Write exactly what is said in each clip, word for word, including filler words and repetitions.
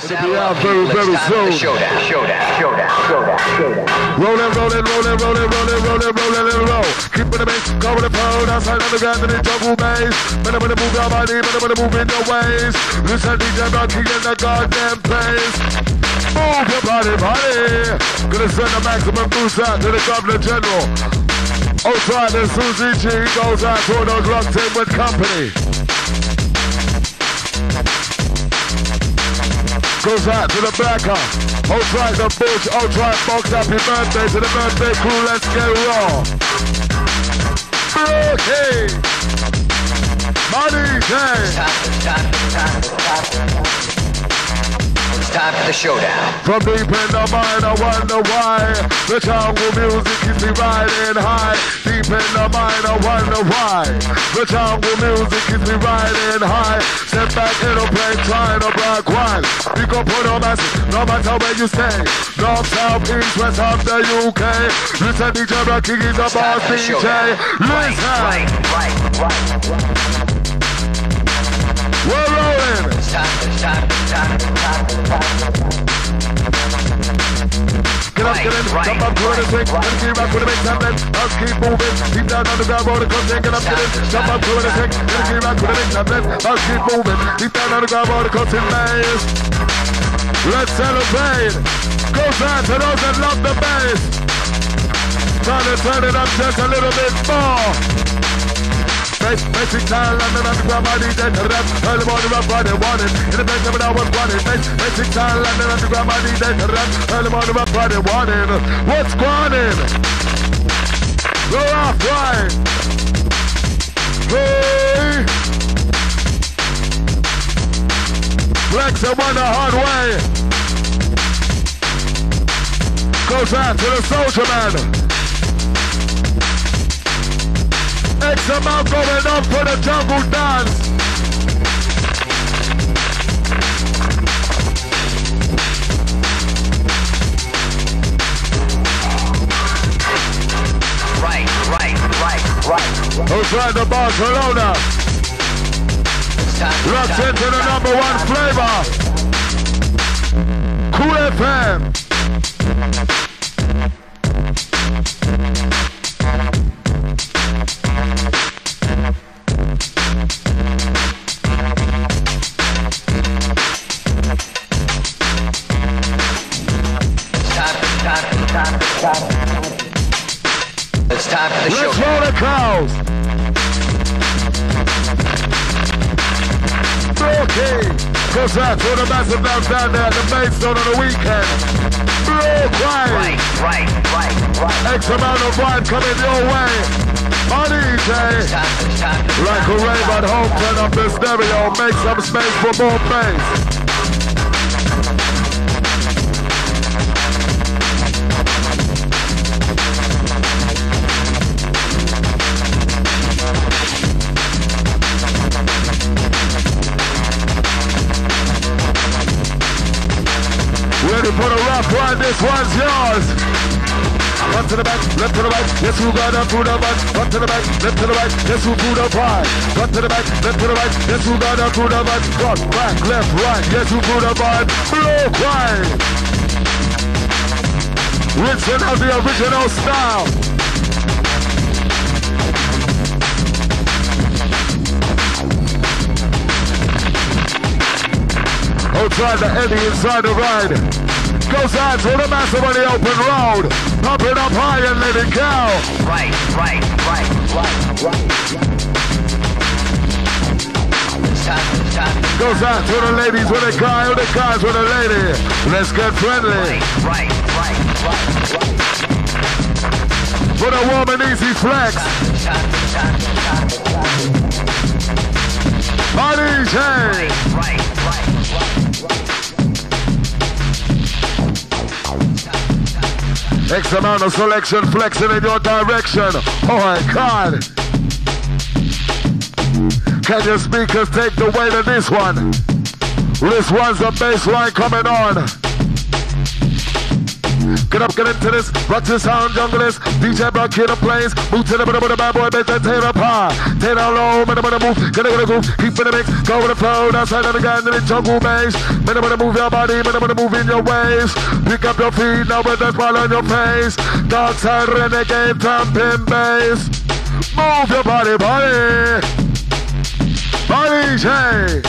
It'll be out very, very soon. Showdown, showdown, showdown, showdown, showdown. Rollin', rollin', rollin', rollin', rollin', rollin', rollin', and roll. Keep on the bass, go with the pole. Outside on the ground in the jungle maze. Better wanna move your body, better wanna move in your ways. Listen, D J Brockie in the goddamn place. Move your body, body. Gonna send a maximum boost out to the Governor General. Outside the Susie G goes out to those locked in with company. Goes out to the blacker. Outside the bush, outside Fox. Happy birthday to the birthday crew. Let's get raw. Brockie, money day. Time for the showdown. From deep in the mind, I wonder why the jungle music keeps me riding high. Deep in the mind, I wonder why the jungle music keeps me riding high. Step back in a plane, trying to block one. You can put on massive, no matter where you stay. North, south, east, west of the U K. Listen, D J Brockie is a boss D J. Listen. Right, right, right, right, right. We're rolling! It's time, it's time, it's time, it's time, it's time. Get up, get in, right, jump up, do it, shake. Let's keep rock with a big template. Let's keep moving. Deep down on the ground, roll the coast, get up, get in, jump up, do it, shake. Let's keep rock with a big template. Let's keep moving. Deep down on the ground, roll the coast, maze. Let's celebrate. Goes out to those that love the bass. Trying to turn it up just a little bit more. Basic, basic style, London underground, my D J to the rap. Early morning rap, I didn't want it. In the basement, I was running. Basic, basic style, London underground, my D J to the rap. Early morning rap, I didn't want it. What's going on? Go off, right. Hey. Flex and won the hard way. Goes out to the soldier man. X amount going up for the jungle dance. Right, right, right, right. Outside the Barcelona. Locked into the number one flavor. Cool F M. Goes out to the massive down down there at the main zone on the weekend. Blue wine. Right, right, right, right. X amount of wine coming your way. On E J. Like a rave at home, turn up the stereo. Make some space for more bass. Ready for the rough one, this one's yours. One to the back, left to the right, yes who got up through the back. One to the back, left to the right, yes who through the bar. One to the back, left to the right, yes who got up through the back. Front, back, left, right, yes who through the bar. Blow cry. Richard has the original style. Outside the eddy, inside the ride. Goes out to the massive on the open road. Pump it up high and let it go. Right, right, right, right, right. Stop, stop. Goes out to the ladies with a guy, or the guys with a lady. Let's get friendly. Right, right, right, right, right. For the warm and easy flex. My D J. Right, right, right, right, right. X amount of selection flexing in your direction. Oh my God. Can your speakers take the weight of this one? This one's a bass line coming on. Get up, get into this. Rock this sound, junglist. D J Brockie in the plains. Move to the middle with the bad boy, bitch. That tear up high. Tear down low, middle with the move. Get up, get a groove. Keep in the mix. Go with the flow. That's how the guy in the jungle maze. Middle with the move your body. Middle with the move in your ways. Pick up your feet. Now with that smile on your face. Dark side renegade, thumping bass. Move your body, body. Body shake.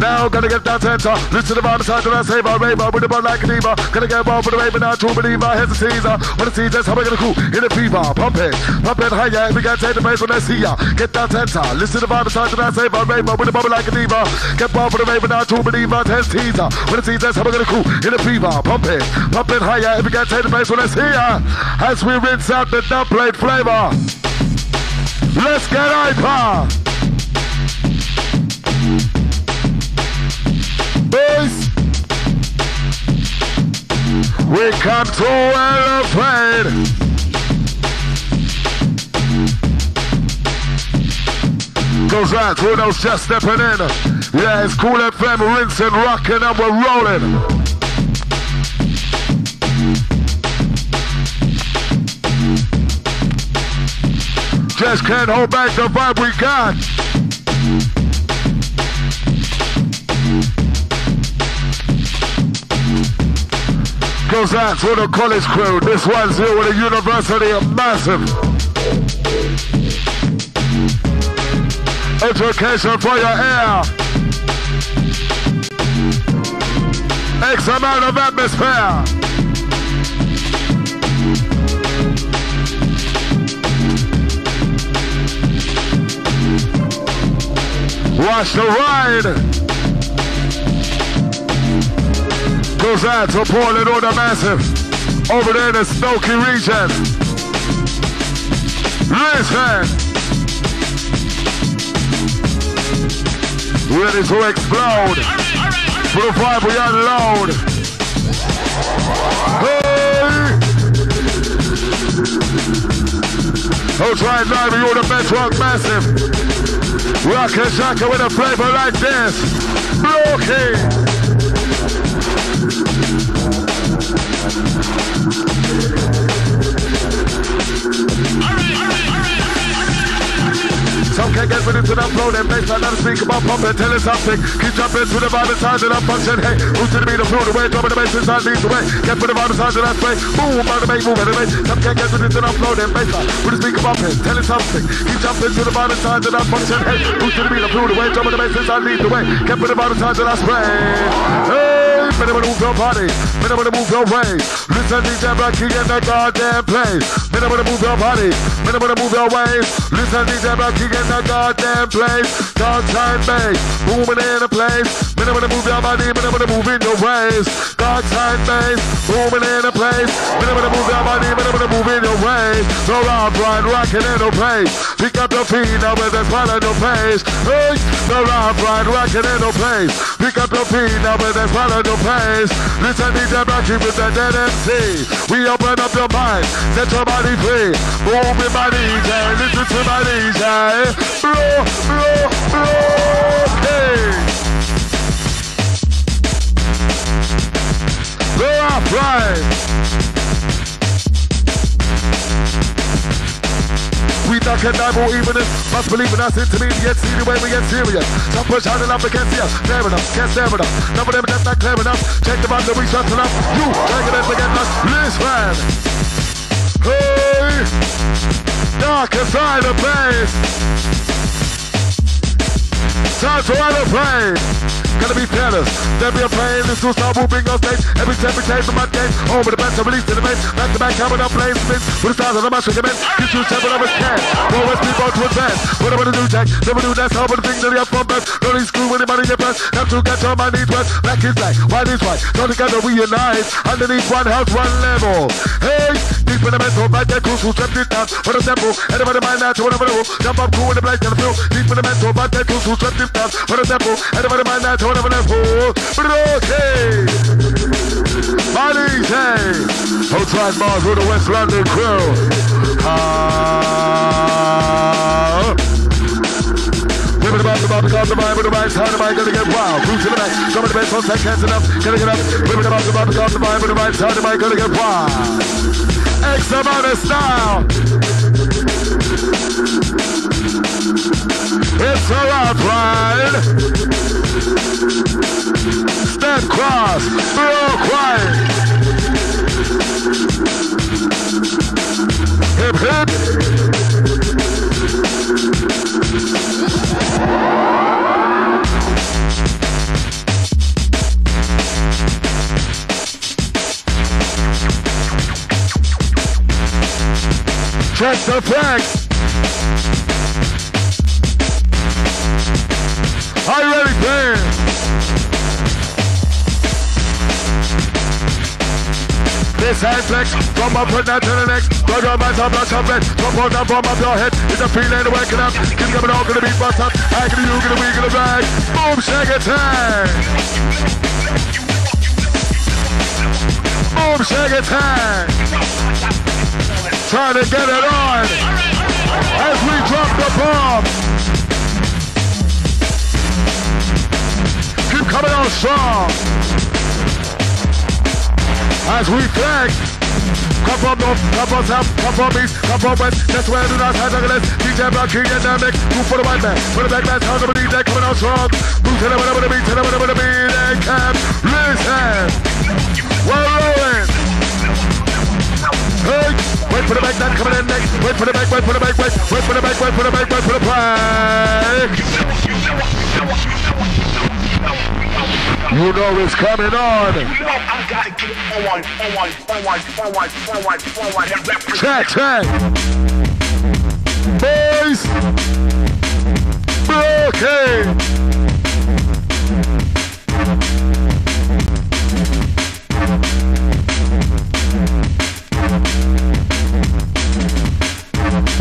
Now, gotta get that center. Listen to the vibe inside, do I save our raver? With the bun like a diva. Gonna get wild for the raven, now true believer. Here's the Caesar. When the Caesar's, how we gonna cool? In the fever. Pump it. Pump it higher. We gotta take the place when they see ya. Get that center. Listen to the vibe inside, do I save our raver? With the bun like a diva. Get wild for the raven, now true believer. Here's the Caesar. When the Caesar's, how we gonna cool? In the fever. Pump it. Pump it higher. We gotta take the place when they see ya. As we rinse out the dump plate flavor. Let's get hyper. Boys, we come to elevate. Goes right through those just stepping in. Yeah, it's Kool F M, rinsing, rocking, and we're rolling. Just can't hold back the vibe we got. Goes out to the college crew. This one's here with the University of Massive. Education for your air. X amount of atmosphere. Watch the ride. Goes out to Paul and all the massive over there in the smoky region. Listen, ready to explode. For the vibe we unload. Hey! I'll try and live with all the bedrock massive. Rock and shaka with a flavor like this. Brockie! Some can't get ready to the flow, they make another speak about pumping, telling something. Keep jumping to the vibe inside that I'm punching. Hey, who's to be the floor, the way, dropping the bass inside, leads the way. Get for the vibe inside that I play. Move, by the way, move, anyway. Some can't get ready to the flow, they make that. Who's to speak about it, telling something. Keep jumping to the vibe inside that I'm punching. Hey, who's to be the floor, the way, dropping the bass inside, leads the way. Get for the vibe inside that I spray. Hey, better move your body, better move your way. Listen, D J Brockie in the goddamn place. Better move your body, better move your ways. Listen, D J Brockie in the goddamn place. Darkside bass, booming in the place. Minute when I move your body, minute when I move in your ways. Darkside bass, booming in the place. Minute when I move your body, minute when I move in your ways. So round, right, rocking in the place. Pick up your feet now with a smile on your face. Hey, so round, right, rocking in the place. Pick up your feet now with a smile on your face. Listen, D J Brockie with the dead M C. We open up your mind, set your body free. Move with my D J, listen to my D J. Blow, blow, blow, hey! Go up, right! We duck and dive all evening. Must believe in us, intermediate. See the way we get serious. Some push out enough, but can't see us. Clear enough, can't stare enough. None of them just not clear enough. Check the vibe that we shut enough. You, taking it against us. Listen! Hey! Dark inside the place. Time to run the plane. Gotta be fearless. There be a pain. This two star moving on stage. Every step we take from my game. Home with the best, I release in the main. Back to back, coming up, playing spins. With the stars on the match, recommend. You choose seven of us can. No West people to advance. What I'm gonna do, Jack? Never do that. How about the thing that we have from best? No need screw with anybody in your past. Have to catch on my needs west. Black is black, white is white. So together we unite. Underneath one house, one level. Hey! Deep in the mental, back that cruise who stepped it down. For the temple, everybody mind now to whatever the room. Jump up, cool in the black and the blue. Deep in the mental, back that cruise who stepped it down. For the temple, everybody mind now to whatever the room. Brockie! My D J! Outside bars with the West London crew. Ah! Uh, Give it the vibe, the vibe, the vibe, the vibe, the vibe, gonna get wild. Move to the back, come to the best, that catch it up, gonna get up. Give it the vibe, the vibe, the vibe, the vibe, the vibe, gonna get wild. X amount of style. It's a ride, Brian. Step cross, real quiet. Hip hip. Check the flex. Are you ready, man? This hand flex, from my foot now to the next. Don't drop my top, not top left. Don't fall down from up your head. It's a feeling to wake it up. Keep coming on, gonna beat my top. I can do, gonna weak, gonna ride. Boom, shake it time. Boom, shake it time. Trying to get it on, all right, all right, all right. As we drop the bomb. Keep coming on strong. As we flex. Come from north, come from south, come from east, come from west. That's where the last time I D J Brockie and that mix. Move for the white man, for the black man, time to believe that coming on strong. Move to the winner, winner, beat, to the winner, winner, beat, and cap. Listen. We're rolling. Hey. Wait for the back, not coming in next. Wait for the back, wait for the back, wait. Wait for the back, wait for the back, wait for the back. You know it's coming on. You know I gotta get on, on, on, on, on, on, on. Check, check. Boys. Okay.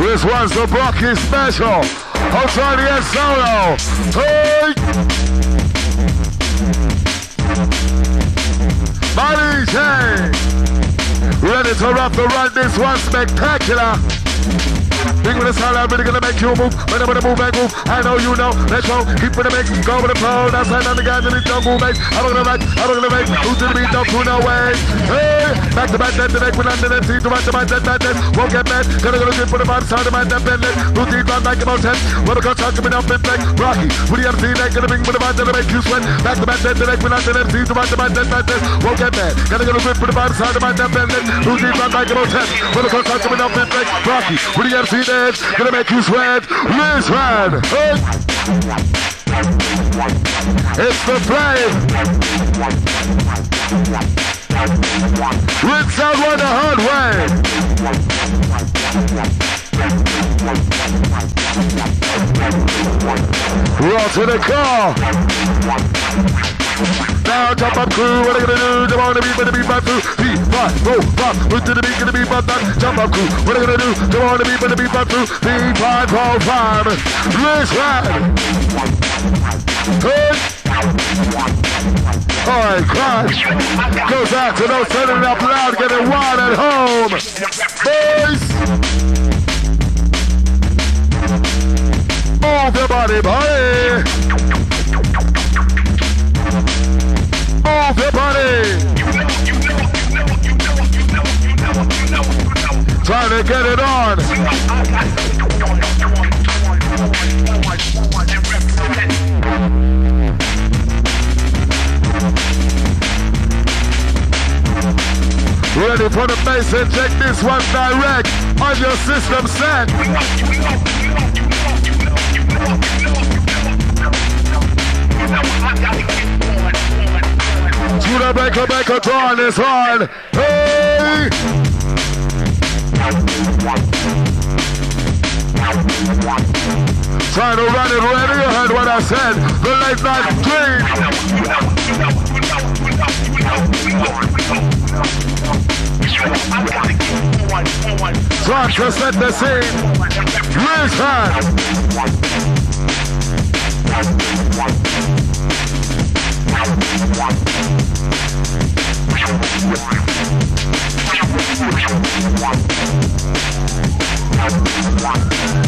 This one's the Brockie special. I'll try to get solo. Hey! My D J! Ready to rock the run. This one's spectacular. Big with the sound, I'm really gonna make you move. When I'm gonna move, back move. I know you know. Let's go. Keep with the mix. Go with the flow. That's why none of the guys in this don't move, mate. I'm gonna make. I'm gonna make. Who's gonna be? Don't do no way. Hey! Back to back, that to back. We're not in the seat. To back to back, that that that. Won't get mad. Gonna gonna get for the vibe. Sound of my that bend it. Who's deep on back about ten? When the coach talking about big back. Brockie. With the M C that gonna bring with the vibe that'll make you sweat. Back to back, that to back. We're not in the seat. To back to back, that that that. Won't get mad. Gonna gonna get for the vibe. Sound of my that bend it. Who's deep on back about ten? When the coach talking about big back. Brockie. With the M C. Gonna make you sweat, please run. Hey. It's the play. Rinse out one the hard way. We're all to the car. Now jump up crew, what are you gonna do? Jump on the beat, but the beat by two, beat by roll, pop, move to the beat, gonna beat by that. Jump up crew, what are you gonna do? Jump on the beat, but the beat by two, beat by roll, pop, let's ride. Hey. All right, crash. Goes out to those turning up loud, getting wild at home. Boys. Move your body, boy. Move your body. Try to get it on. Ready for the bass and check this one direct on your system set. To the back, the back, the turn is on. Hey! Try to run it ready, you heard what I said. The late night dream. Try to set the scene. Raise hands.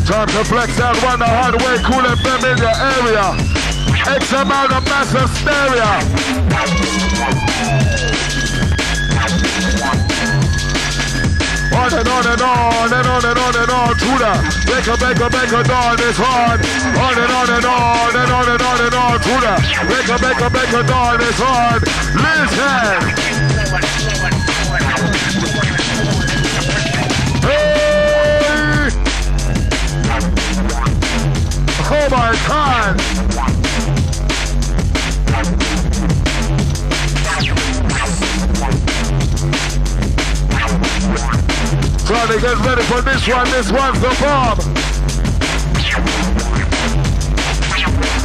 Time to flex out, run the hard way, Kool F M in your area. X amount of mass hysteria. On and on and on and on and on and on to the Baker, Baker, Baker, dawn is hard. On and on and on and on and on and on to the Baker, Baker, Baker, dawn is hard. Listen! Hey! Oh my God! Trying to get ready for this one, this one's the bomb!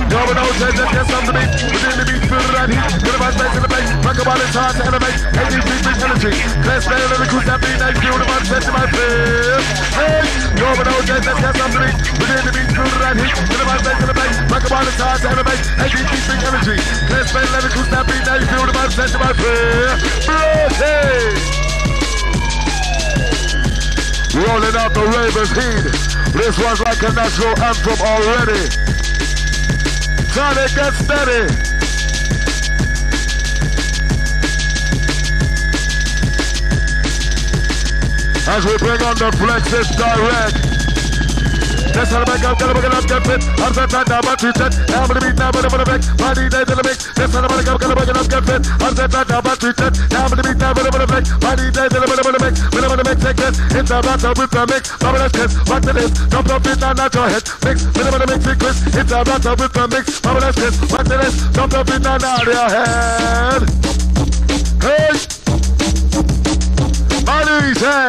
Yo, we know J J gets something to me, we need to be feeling that heat, get about space in the base, talk about it's hard to animate, A D P big energy, let's stay on the cruise that beat, next to the month, set to my fist! Hey! Yo, but no jets, that's got something to me. We need to be true to that heat. Get about space in the base. Rock about it's hard to animate. A D P big energy. Let's play level two snap beat. Now you feel the vibe. Set to my prayer. Blessing! Rolling out the Ravens heat. This one's like a national anthem already. Time to get steady. As we bring on the flexes direct. Let's have a back up, get up, get up, get fit. I'm set right now, but you set. I'm gonna beat now, but I'm gonna make. My D J's in the mix. Let's have a back up, get up, get up, get fit. I'm set right now, but you set. I'm gonna beat now, but I'm gonna make. My D J's in the middle of the mix. Middle of the mix, take this. It's a battle with the mix. Bobby, let's kiss. Rock the list. Jump up, beat now, not your head. Mix. Middle of the mix, take this. It's a battle with the mix. Bobby, let's kiss. Rock the list. Jump up, beat now, not your head. Hey! Money's hey!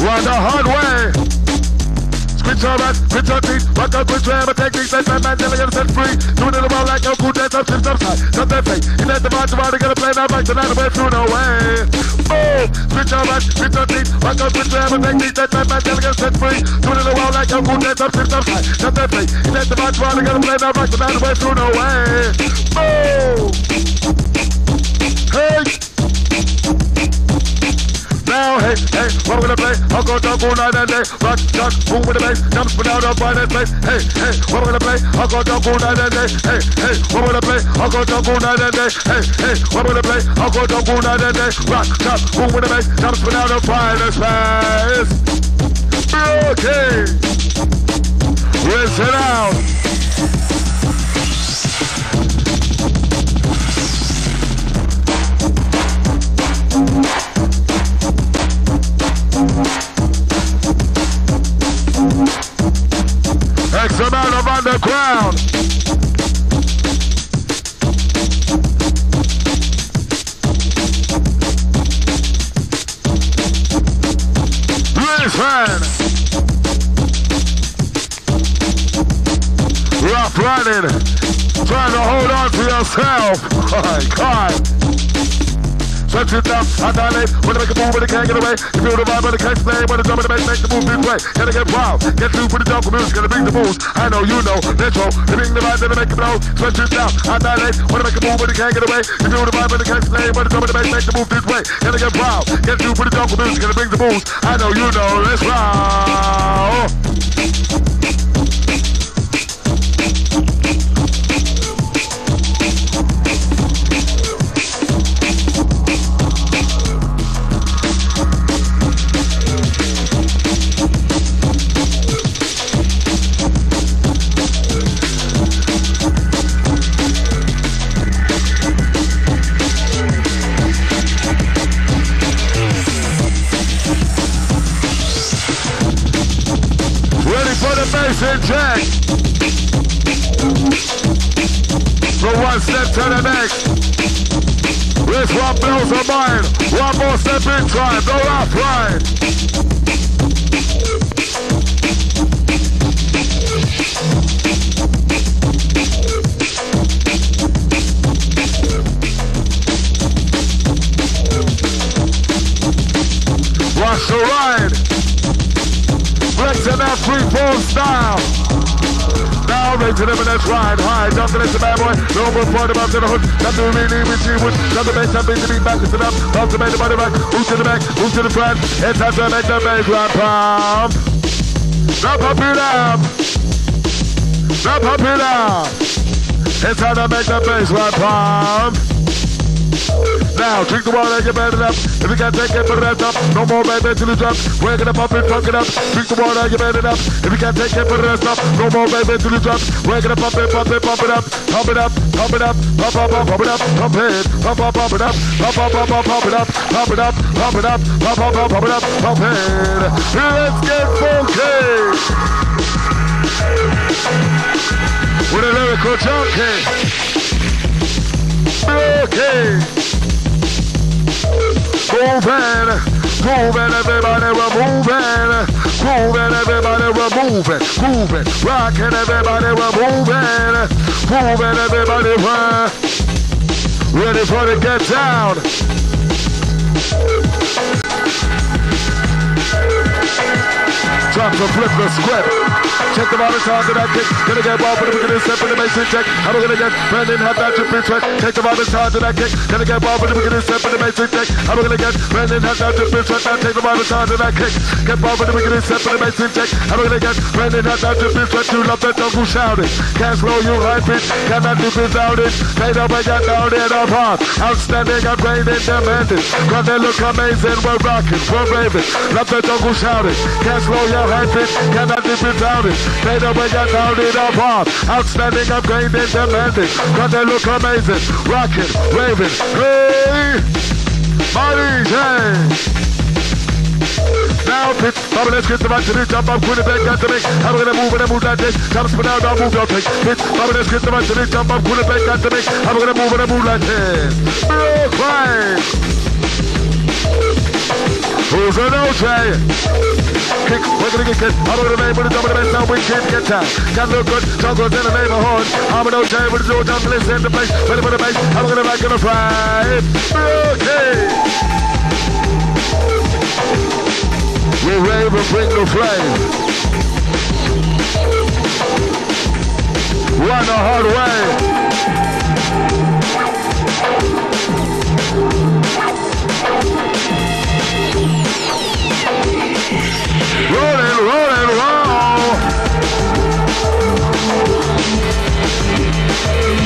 Run the hard way. Squeeze your ass, squeeze your teeth. Rock up, squeeze your hammer technique. Set my man, never gonna set free. Doing it around like your cool dance. I'm just upside, jump that fake. You let the vibes around, they're gonna play now. Back to the way through the way. Boom! Squeeze your ass, squeeze your teeth. Rock up, squeeze your hammer technique. Set my man, never gonna set free. Doing it around like your cool dance. I'm just upside, jump that fake. You let the vibes around, they're gonna play now. Back to the way through the way. Boom! Hey! Now, hey, hey, what we gonna play? I'll go down all night and day. Rock, rock, boom with the bass. Jump, spin out, up by that place. Hey, hey, what we gonna play? I'll go down all night and day. Hey, hey, what we gonna play? I'll go down all night and day. Hey, hey, what we gonna play? I'll go down all night and day. Rock, rock, boom with the bass. Jump, spin out, up by that place. Okay. Rinse it out. X amount of underground. Listen. Rough running. Trying to hold on to yourself. Oh my God. Shut it down, I dilate, wanna make a move but it can't get away. You feel the vibe but it can't stay, wanna jump in the bass, make the move this way. Gotta get wild, get through for the jungle music, gonna bring the moves. I know you know, retro, they bring the vibe, then they make it blow. Shut it down, I dilate, wanna make a move but it can't get away. You feel the vibe but it can't stay, wanna jump in the bass, make the move this way. Gotta get wild, get through for the jungle music, gonna bring the moves. I know you know, let's roll. Inject. From one step to the next. This one blows a mind. One more step in time. Go left, right. Watch the ride. Flex in that three-four style. Now, raise it up and let's ride high. high, jumping at the bad boy. No more part about the hook. Nothing remaining with you. Not the bass, nothing to be back. It's enough. I'll to make the body rock. Move to the back, move to the front. It's time to make the bass rock. Pump. Now pump it up. Now pump it up. It's time to make the bass rock. Pump. Now, drink the water and get better up. If you can't take it, put it on top. No more bad man till you drop. Wake it up, up and trunk it up. Drink the water and get better up. If you can't take it, put it on top. No more bad man till you drop. Wake it up, up and pump it, pump it up. Pump it up, pump it up. Pump, pump, pump, pump it up. Pump it, pump, pump, pump it up. Pump, pump, pump, pump it up. Pump it up, pump it up. Pump, pump, pump, pump it up. Pump it. Let's get funky. With a lyrical junkie. Okay, moving, moving, everybody, we're moving, moving, everybody, we're moving, moving, rocking, everybody, we're moving, moving, everybody, we're ready for the get down. Time to flip the script. Check the bottom side of that kick. Gonna get wild for the beginning step in the basic check. How we gonna get Brandon have that tripping track? Check the bottom side of that kick. Gonna get wild for the beginning step in the basic check. How we gonna get Brandon have that tripping track? Now take the bottom side of that kick. Get wild for the beginning step in the basic check. How we gonna get Brandon have that tripping track? You love that double shouting. Can't slow you hype it. Cannot do without it. They don't make that down in our heart. Outstanding, upgrade and demanding. Cause they look amazing. We're rocking, we're raving. Love that double shouting. Can't slow your hype it. Cannot do without it. They don't make that down in our heart. Outstanding, upgrade and demanding. Cause they look amazing. Rocking, raving, hey, my D J. Now pitch, Bobby, let's get the right to this. Jump up, Kool F M, got to make. How we gonna move and I move like this? Jump, spin out, now move your pick. Pitch, Bobby, let's get the right to this. Jump up, Kool F M, got to make. How we gonna move and I move like this? Real quick. Who's an O J? Kick, we're gonna get kicked. I'm gonna make with the double the so we can't get down. Got look good, jungle in the neighborhood. I'm an O J with the door down, listen in the place. Ready for the base, I'm gonna back in the pride. Okay. We rave and bring the flame. Run the hard way. Rollin', rollin', roll.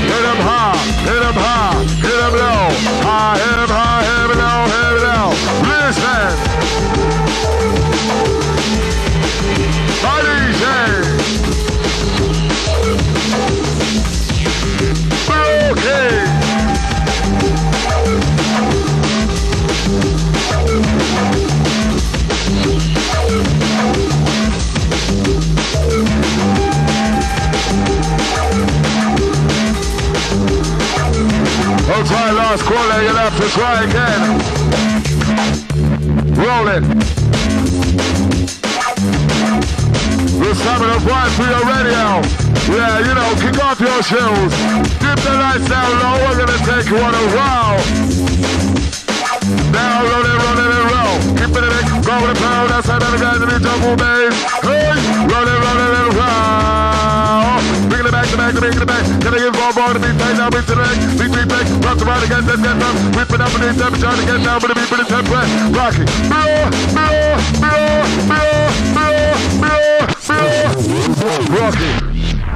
Hit 'em high, hit 'em high, hit 'em low. High, hit 'em high, hit 'em low, hit 'em low. Listen. My D J. Okay. I'll try last quarter, you'll have to try again. Roll it. This time it is right for your radio. Yeah, you know, kick off your shoes. Dip the lights down low, we're gonna take you on a roll. Now roll it, roll it, and roll. Keep it in, go with a pound, that's how the guys in the jungle bass. Hey, roll it, roll it, and roll. Bringing it back to back to back to back. Gonna give all ball to be paid now into the neck. Big three back. Rock the ride again, let's get up. Whipping up in the temper, trying to get down with the beat for the temper. Rocky. Rocky.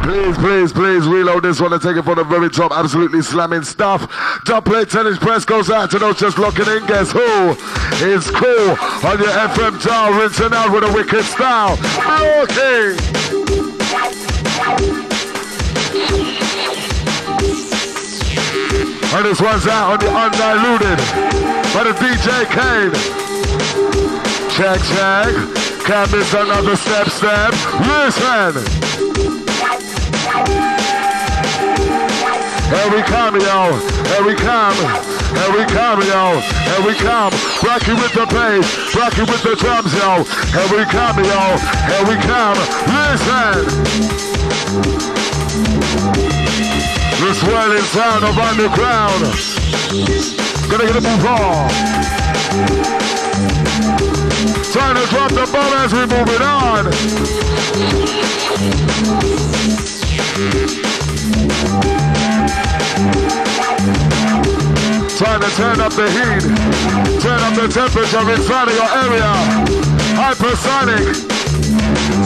Please, please, please reload this one and take it from the very top. Absolutely slamming stuff. Top plate tennis press goes out to those just locking in. Guess who? It's Cool on your F M dial. Rinsing out with a wicked style. Rocky. And this one's out on the Undiluted by the D J Kane. Check, check. Can't miss another step, step. Listen. Here we come, yo. Here we come. Here we come, yo. Here we come. Brockie with the bass. Brockie with the drums, yo. Here we come, yo. Here we come. Listen. The swirling sound of underground. Gonna get a move on. Trying to drop the ball as we move it on. Time to turn up the heat, turn up the temperature inside of your area. Hypersonic.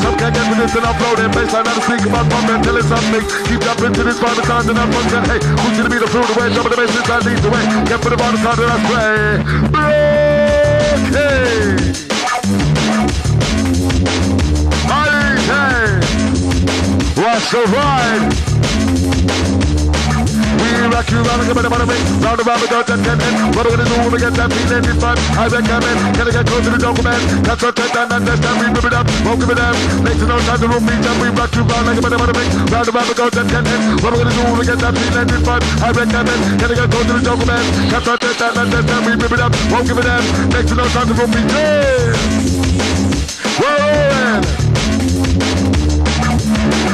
Some can't get to this and upload it. Baseline, I just think about bumping till it's something. Keep jumping to this by the time that I'm function. Hey, who's gonna be the fool away? Jump in the bass inside, lead the way. Get for the bottom side that I play. Blockie! Watch the ride! Rock you round and come about a bit, round around without that cannon. What are we gonna do when we get that feeling? It's fun, I recommend. Can I get close to the dog man? That's what that time, that's time, we rip it up, won't give it up. Next to no time, the room meets up, we rock you round like a bit about a bit, round around without that cannon. What are we gonna do when we get that feeling? It's fun, I recommend. Can I get close to the dog man? That's what that time, that's time, we rip it up, won't give it up. Next to no time, the room meets up.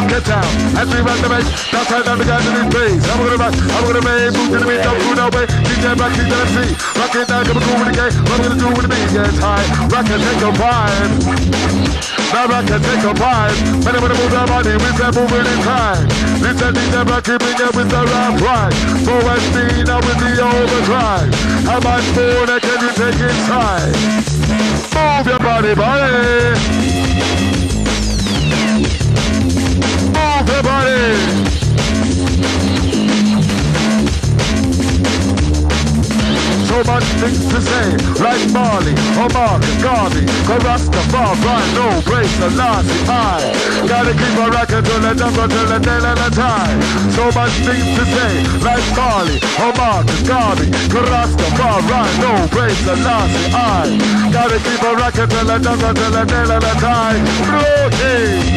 Get down, as we rock the bass, that's how down the guys in these bass. I'm gonna rock, I'm gonna make, move to the beat, don't go no way. D J Brockie, D J M C, rock it down, come and cool with the game. What I'm gonna do with the beat, yeah, it's high. Rock and take a vibe. Now rock and take a vibe. Man, I'm gonna move that body, we said moving in time. We said D J Brockie, bring it with the round ride. Full S D, now with the overdrive. How much more that can you take inside? Move your body, buddy. Everybody, so much things to say, like Marley, Omar, Garvey, Karasta, Far, Brian, No, Brace, and Nazi, I gotta keep a record till the number, till the day, and the time. So much things to say, like Marley, Omar, Garvey, Karasta, Far, Brian, No, Brace, and Nazi, I gotta keep a record till the number, till the day, and the time. Brody.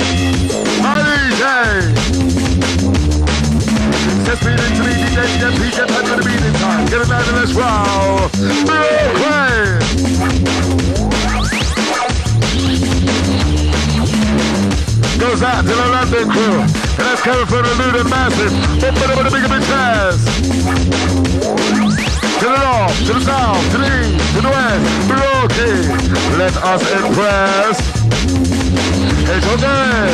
Let's beat it to me, D J, D J, D J, I'm gonna beat it time. Get it down and let's roll. Brockie! Goes out to the London crew. And that's coming from the Luden Massive. Up and over the big big chairs. To the north, to the south, to the east, to the west. Brockie! Let us impress. It's okay!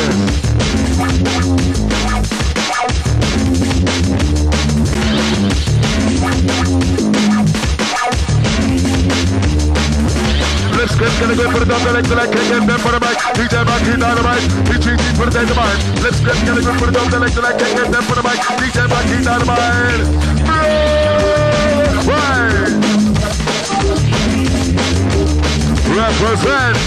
Let's get gonna go for the double like I can get them for the mic. D J Brockie Dynamite, D J G for the dynamite. Let's get gonna go for the double like I can get them for the mic. D J Brockie Dynamite. Represent.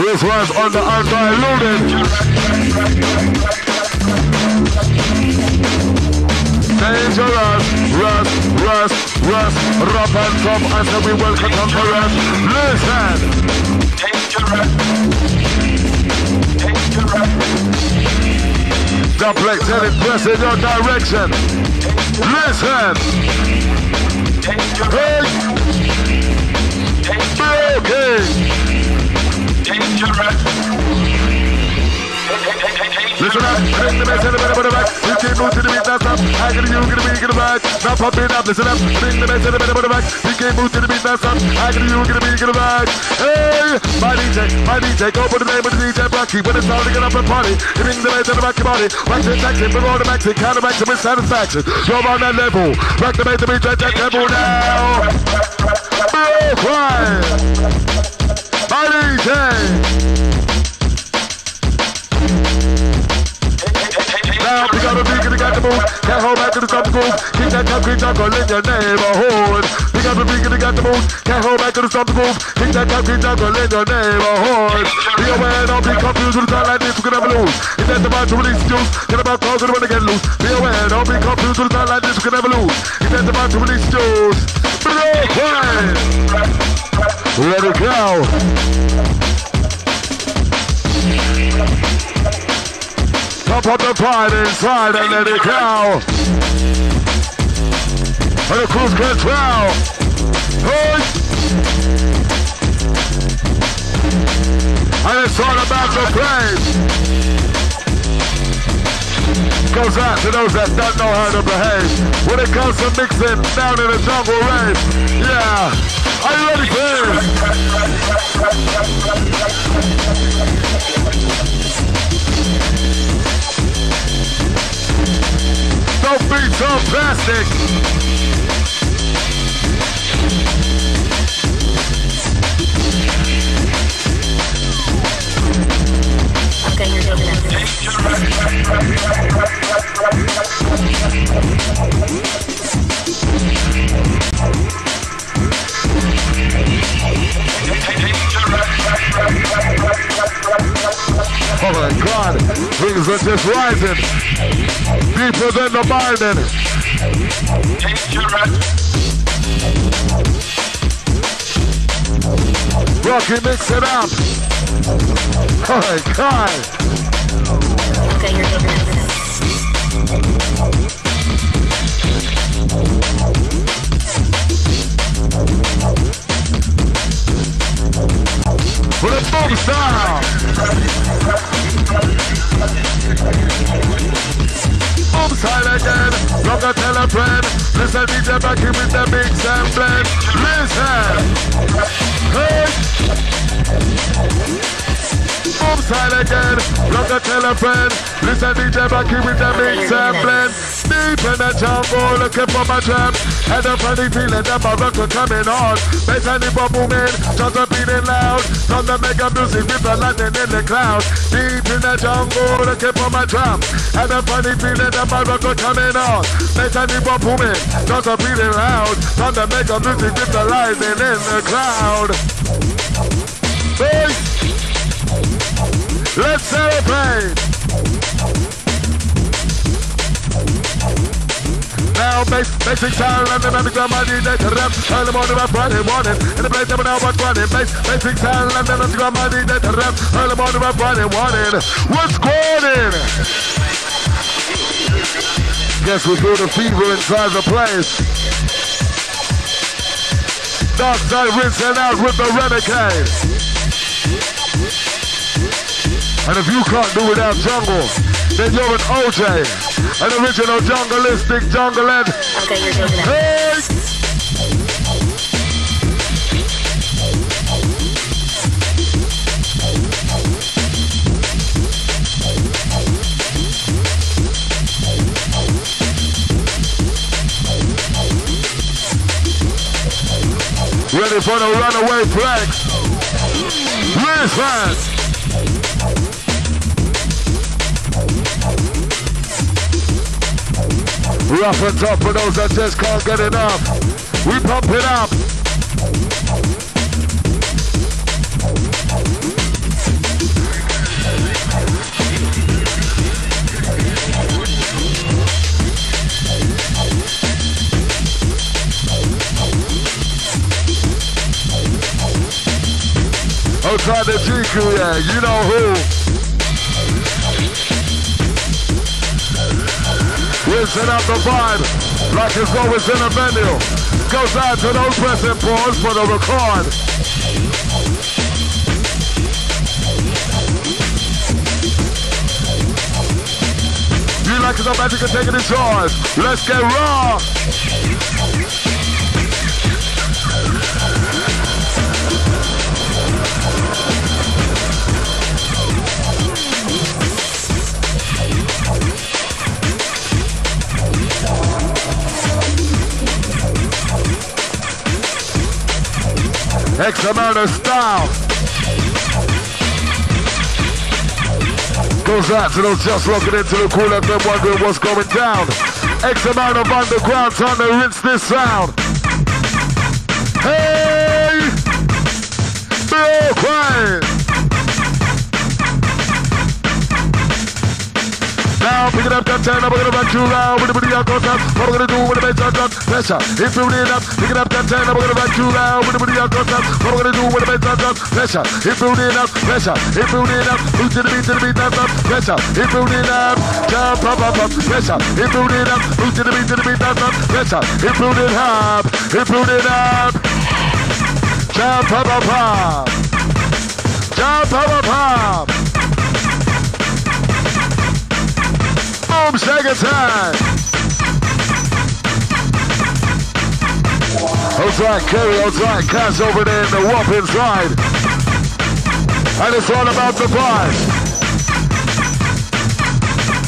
This was on the Undiluted. Dangerous, rust, rust, rust, rough and tough, and so we will contemporary. Listen! Dangerous. Dangerous. Duplex and it press in your direction. Listen! Dangerous. Hey! Okay! Listen up, press the bass and the better back. You keep moving to the beat, that's up. I get you, get a beat, get a vibe. Now pop it up, listen up. Bring the bass and the better back. You keep moving to the beat, that's up. I get you, get a beat, get a vibe. Hey, my D J, my D J, go for the name of the D J Brockie. When it's time to get up and party, you bring the bass and the back of body. Wax it, tax it, below the max it, counter max it with satisfaction. You're on that level. Rock the bass and beat, that level now. Big cry. My D J! Now we got a beat, we got the move. Can't hold back to the top of the groove. Keep that concrete jungle in your neighborhood. We got a beat, we got the move. Can't hold back to the top of the groove. Keep that concrete jungle in your neighborhood. Be aware, don't be confused with a time like this, we can never lose. If that's about to release juice, get about cause and when they get loose. Be aware, don't be confused with a time like this, we can never lose. If that's about to release juice, be aware. Let it go. Pop up the pride inside and let it go. And the cruise control. Hey. And it's all about the place. Goes out to those that don't know how to behave when it comes to mixing down in the jungle rave. Yeah, are you ready for this? Don't be so plastic. Okay, you're doing that. Oh my God, things are just rising deeper than the Biden. Brockie, mix it up. Oh my God. Okay, you're doing that. Put a boom down! Boom side again, don't go tell a friend. Listen, D J Brockie with the mix and blend. Listen! Hey! Boom side again, don't go tell a friend. Listen, D J Brockie with the mix and blend. Deep in the jungle, looking for my trap. Had a funny feeling that my rock was coming on. Bass and hip hop booming, drums are beating loud. Time to make up music with the lightning in the clouds. Deep in the jungle, looking for my drum. Had a funny feeling that my rock was coming on. Bass and hip hop booming, drums are beating loud. Time to make up music with the lightning in the cloud. Hey, let's celebrate. Now, basic sound, and the magic of my D J to rap. Early morning, my Friday morning, in the place that we now watch running. Basic sound, and the magic of my D J to rap. Early morning, my Friday morning. What's going on? Guess we feel the fever inside the place. Dark side rinsing out with the renegade. And if you can't do without jungle, then you're an O J. An original jungleistic junglehead. Okay, you're doing that. Hey! Ready for the runaway flex? Listen! Rough and tough for those that just can't get enough. We pump it up. Oh, try the G Q, yeah, you know who. Rinsing out the vibe, like it's always in a venue. Goes out to those pressing pause for the record. You like it, no magic can take it in charge. Let's get raw. X amount of style. Goes out to those just looking into the Kool F M wondering what's going down. X amount of underground trying to rinse this sound. Hey! Be all quiet! Now, pick it up, that ten, I'm gonna back you round. With the booty out, go top. What we're gonna do when the bass out, drop pressure. If you need up, pick it up, that ten, I'm gonna back you round. With the booty out, go top. What we're gonna do when the bass out, drop pressure. If you need up, pressure. If you need up, move to the beat, to the beat, up, up, pressure. If you need up, jump up, up, up, pressure. If you need up, move to the beat, to the beat, up, up, pressure. If you need up, if you need up, jump up, up, up, jump up, up, up. Boom, second time. Outside Curry, outside Cass over there in the whoop inside. And it's all about the vibe.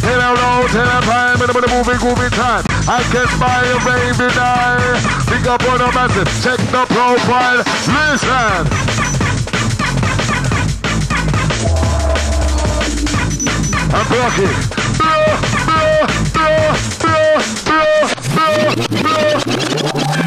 Ten out all, ten out time, and I'm moving, moving time. I guess my baby die. Pick up on a message, check the profile, listen. I'm blocking. Blah, blah, blah, blah, blah, blah, blah.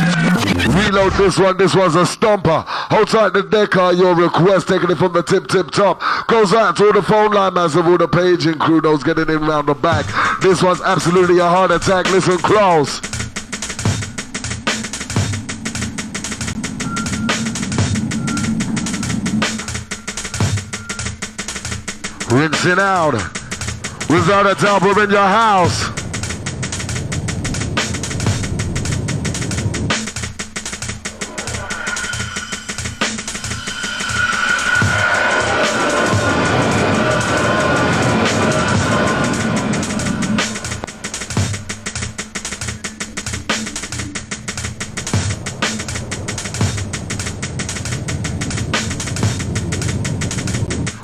Reload this one, this one's a stomper. Outside the deck are your requests, taking it from the tip, tip, top. Goes out to all the phone line massive, all the paging crew, those getting in round the back. This one's absolutely a heart attack, listen close. Rinse it out. Without a doubt, we're in your house.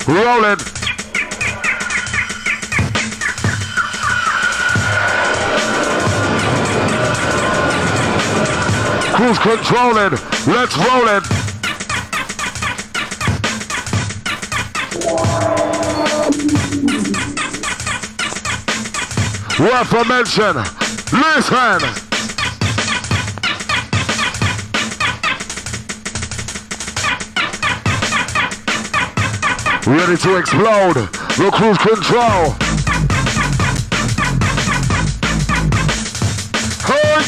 Rolling. Cruise controlling. Let's roll it. Worth for mention. Listen. Ready to explode. The cruise control. Hey!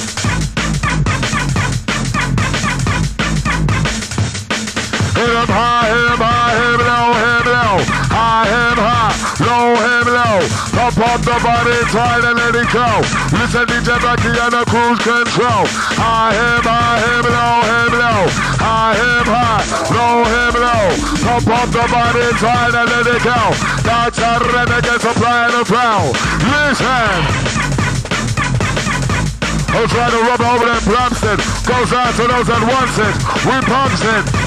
Hit him high, hit him high, hit him low, hit him low. High, hit him high, low, hit him low. Pop up the body, try to let it go. Listen, D J Brockie on the cruise control. High, hit him high, hit him low, hit him low. High, hit him high, low, hit him low. Pump up the body, try to let it go. That's a renegade supply and a foul. Listen. Who's trying to rub over and plumps it? Goes out to those that wants it. We pumps it.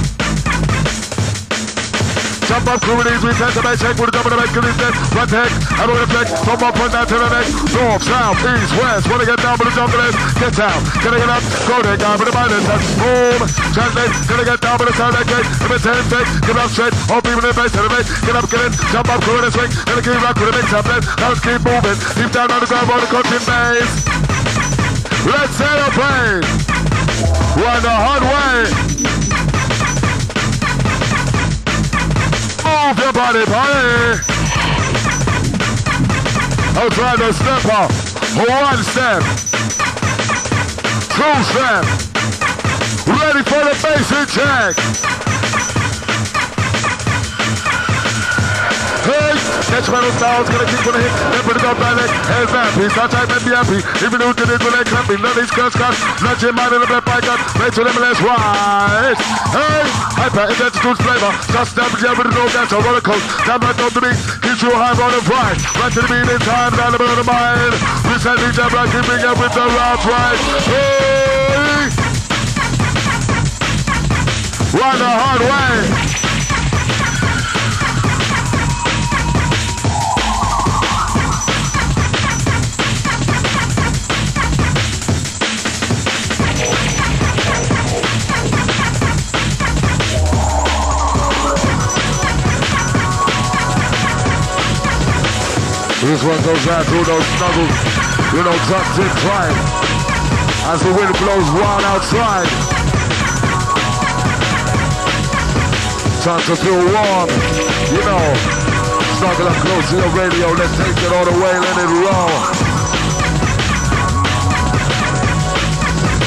Jump up, crew release, we tend to make shake. We're double the make, give this neck. One take, and we're going to flick. From one point down to the next. North, south, east, west. Want to get down with the jungle is? Get down. Gonna get up? Go there, guy with the mind. Boom. Translate, gonna get down with the sound that gate. Imitate and fake, give up straight. All people in the base, elevate. Get up, get in. Jump up, crew in a swing. Gonna keep rock with a mix up, let. Now let's keep moving. Deep down on the ground, on the country base. Let's celebrate. We're on the hard way. Move your body, body. I'm trying to step up. One step. Two step. Ready for the basic check. Hey, catch metal styles, gonna keep on the hip. Never to go back, hands down, peace. I'll try to be happy. Even who did it when they clap me. None of these cuts, cuts. Nudge your mind in the black, I got. Make sure them let's ride. Hey. Hyper, it's attitude's flavor. Just stab together with no gas, a roller coast. Down right down to me, keeps you high on the ride. Right to the beat in time, down the middle of the mind. We send D J Brockie, bring up with the rounds right. Hey! Run the hard way. This one goes out through those snuggles, you know, tucked in tight. As the wind blows wild outside. Time to feel warm, you know. Snuggle up close to your radio, let's take it all the way, let it roll.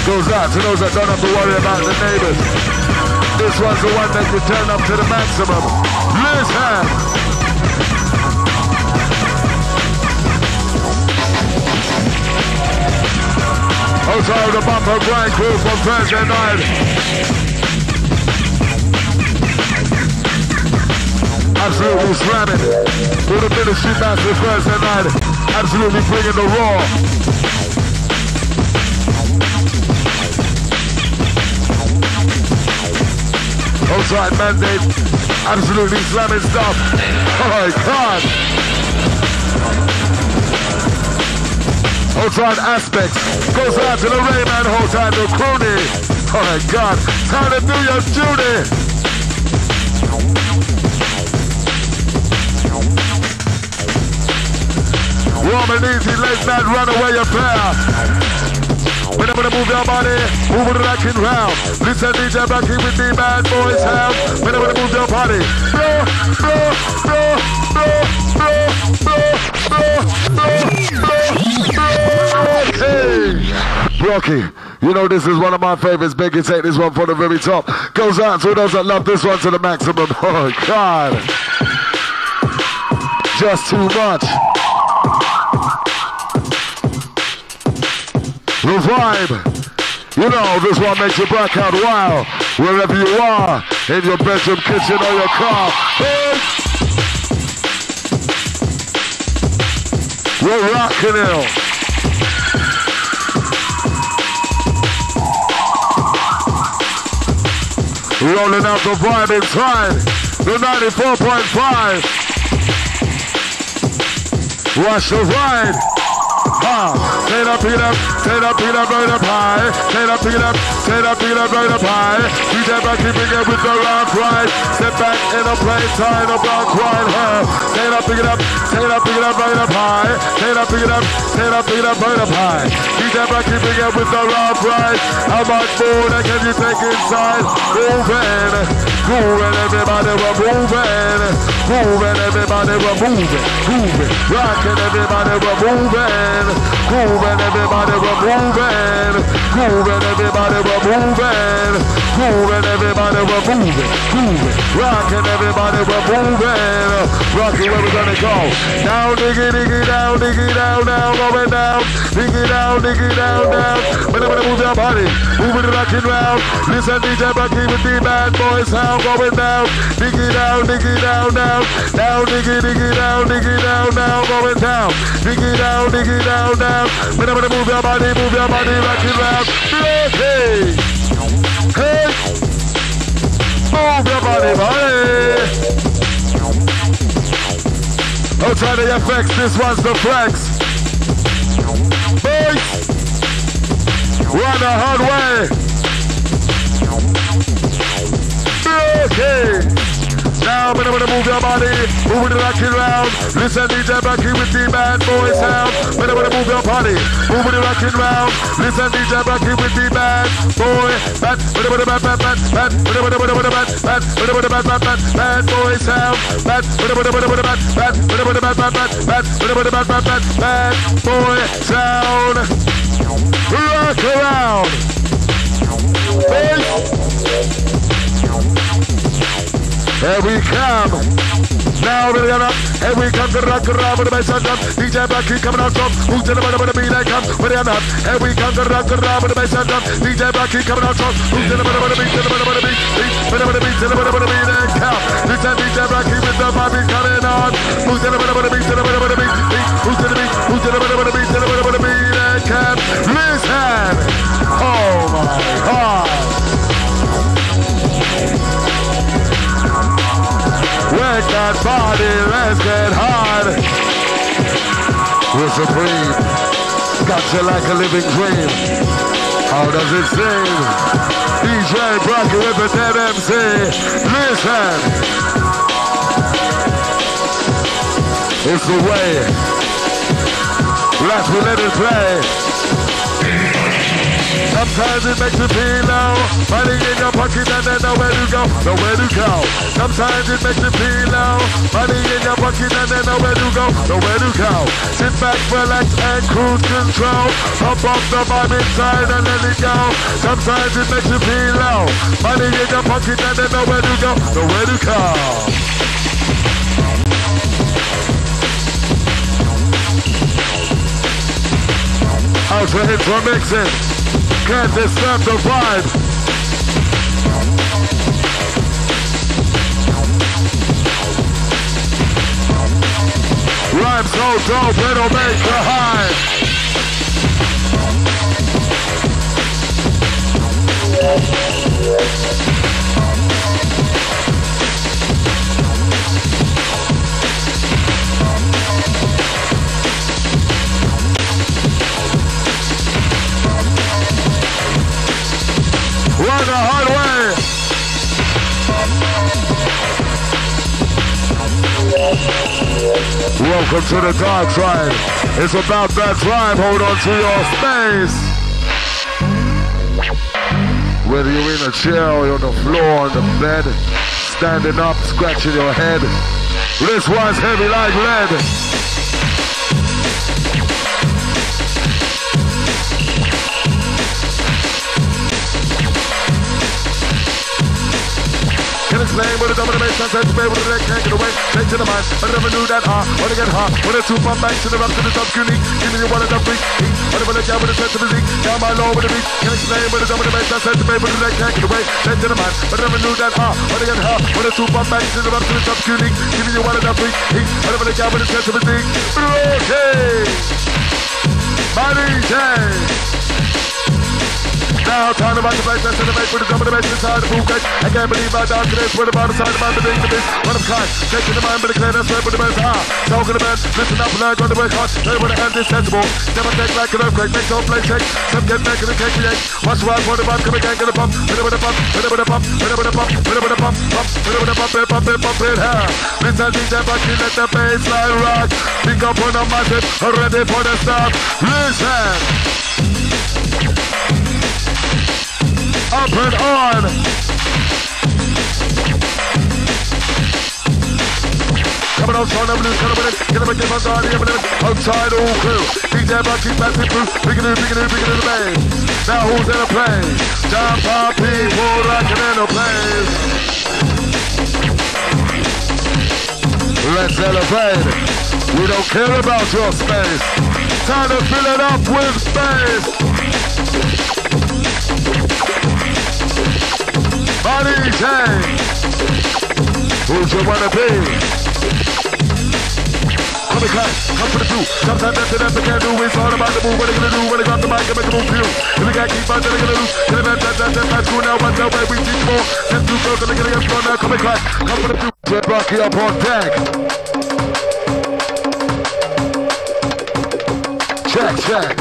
Goes out to those that don't have to worry about the neighbors. This one's the one that you turn up to the maximum. Listen! Also the bumper grand crew from Thursday night. Absolutely slamming. With a bit of shit after Thursday night. absolutely bringing the raw. Outside mandate, absolutely slamming stuff. Oh my God. Outside aspects, goes out to the Rayman, whole time to Crooney. Oh my God, time to do your duty. Warm and easy, let's not run away your power. We're not gonna move your body, move it like in round. Listen, D J Brockie with the bad boys house. We're not gonna move your body. No, no, no, no, no, no, no, no, no. Hey, Brockie, you know this is one of my favorites. Biggie, take this one from the very top. Goes out to those that love this one to the maximum. Oh God, just too much. The vibe, you know, this one makes you black out wild, wherever you are, in your bedroom, kitchen, or your car. Hey. We're rocking it. Rolling out the vibe inside, the ninety-four point five. Watch the ride. Ha! Take that, pick it up, take that, pick it up, blow it up high. Take that, pick it up, take that, pick it up, blow it up high. D J Brockie, bring it with the round right. Step back in the place, tie the block right here. Take that, pick it up, take that, pick it up, blow it up high. Take that, pick it up, take that, pick it up, blow it up high. D J Brockie, bring it with the round right. How much more that can you take inside? Moving, moving, everybody, we're moving. Moving, everybody, we're moving, moving. Rocking, everybody, we're moving. Cool and everybody we're moving. Cool and everybody we're moving. Cool and everybody we're moving. Moving. Rockin' everybody we're moving. Rockin' where we gonna go? Down, diggy, diggy, down, diggy, down, down, rolling down, diggy, down, diggy, down, down. When everybody move your body, moving it rockin' round. Listen, D J Brockie with the bad boys sound going down, diggy, down, diggy, down, down, down, diggy, diggy, down, diggy, down, down, rolling down, diggy, down, diggy. Down, down. We're not gonna move your body, move your body, rock it round. Hey, hey, move your body, boy. Outside the F X, this one's the flex. Boys, run the hard way. Okay, now we're gonna move your body. Moving it rocking round, listen D J Brockie with the bad boy sound. When I wanna move your body, moving it rocking round, listen D J Brockie with the bad boy. Bad, when I wanna bad, bad, bad, bad, when I wanna bad, bad, when I wanna bad, bad, bad, bad boy sound. Bad, when I wanna bad, bad, when I wanna bad, bad, bad, bad, when I wanna bad, bad, bad, bad boy sound. Rock around, here we come. Now we're gonna, here we come to rock around with the bass and drum. D J Brockie coming out from, who's in the middle of the beat? I come, we're gonna, here we come to rock around with the bass and drum. D J Brockie coming out from, who's in the middle of the beat? In the middle of the beat, beat, middle of the beat, in the middle of the beat, and count. Listen, D J Brockie with the vibe is coming on. Who's in the middle of the beat? In the middle of the beat, beat, who's in the beat? Who's in the middle of the beat? In the middle of the beat, and count. Listen, oh my God. Wreck that body, let's get hard. We're supreme. Got you like a living dream. How does it seem? D J Brockie with the dead M C. Listen. It's the way. Let's let it play. Sometimes it makes you feel low, money in your pocket and then nowhere to go, nowhere to go. Sometimes it makes you feel low, money in your pocket and then nowhere to go, nowhere to go. Sit back, relax and cruise control. Pump up the vibe inside and let it go. Sometimes it makes you feel low, money in your pocket and then nowhere to go, nowhere to go. Out for hits for mixing. Can't disturb the vibe. Rhyme so dope, it'll make the high. We're the hard way. Welcome to the dark tribe. It's about that tribe. Hold on to your space. Whether you're in a chair or on the floor, on the bed, standing up, scratching your head, this one's heavy like lead. Name with a double dimension, sense play with a leg, can't get away, take to the mind, I never knew that I wanna get hot, wanna two pump back to the rap to the top, unique, give me one of the freak, whatever the guy with a sense of physique, down my low with a beat, can't explain with a double dimension, sense play with a leg, can't get away, take to the mind, I never knew that I wanna get hot, wanna two pump back to the rap to the top, unique, give me one of the freak, whatever the guy with a sense of physique, okay, my D J. Now, time about the place, I said the base with the double dimension inside the pool case. I can't believe I died to this, with about the side of my being the bitch. When I'm kind, taking the mind, but the clear, that's where the man's high. Talking the man, listen up, learn, got to work hard, play with a hand is sensible. Never take like an earthquake, make no play shake. Some get back in the cake, we ate. Watch right, for the bump, come again, get a pump. Hit it with a pump, hit it with a pump, hit it with a pump, hit it with a pump, hit it with a pump, hit it with a pump, hit it, pump it, hell. Mister D J Brockie, let the bass line rock. Think up on the massive, ready for the stop. Listen. Up and on. Coming outside, I'm loose, coming with it. Get up and get outside, I'm in it. Outside all crew. D J Brockie, passing through. Picking it, picking it, picking it in the main. Now who's in the place? Jump up, people, rocking in the place. Let's elevate. We don't care about your space. Time to fill it up with space. Money Jane, who's you wanna be? Come and clap, come for the crew. Sometimes that's enough they can't do. It's all about the move. What they gonna do? When they got the mic and make a move through. If we gotta keep on, then they gonna lose. Then that's that, that, that, that's cool. Now what's that way we teach more? Them two girls, then they gonna get strong. Now come and clap, come for the crew. Red Rocky up on deck. Check, check.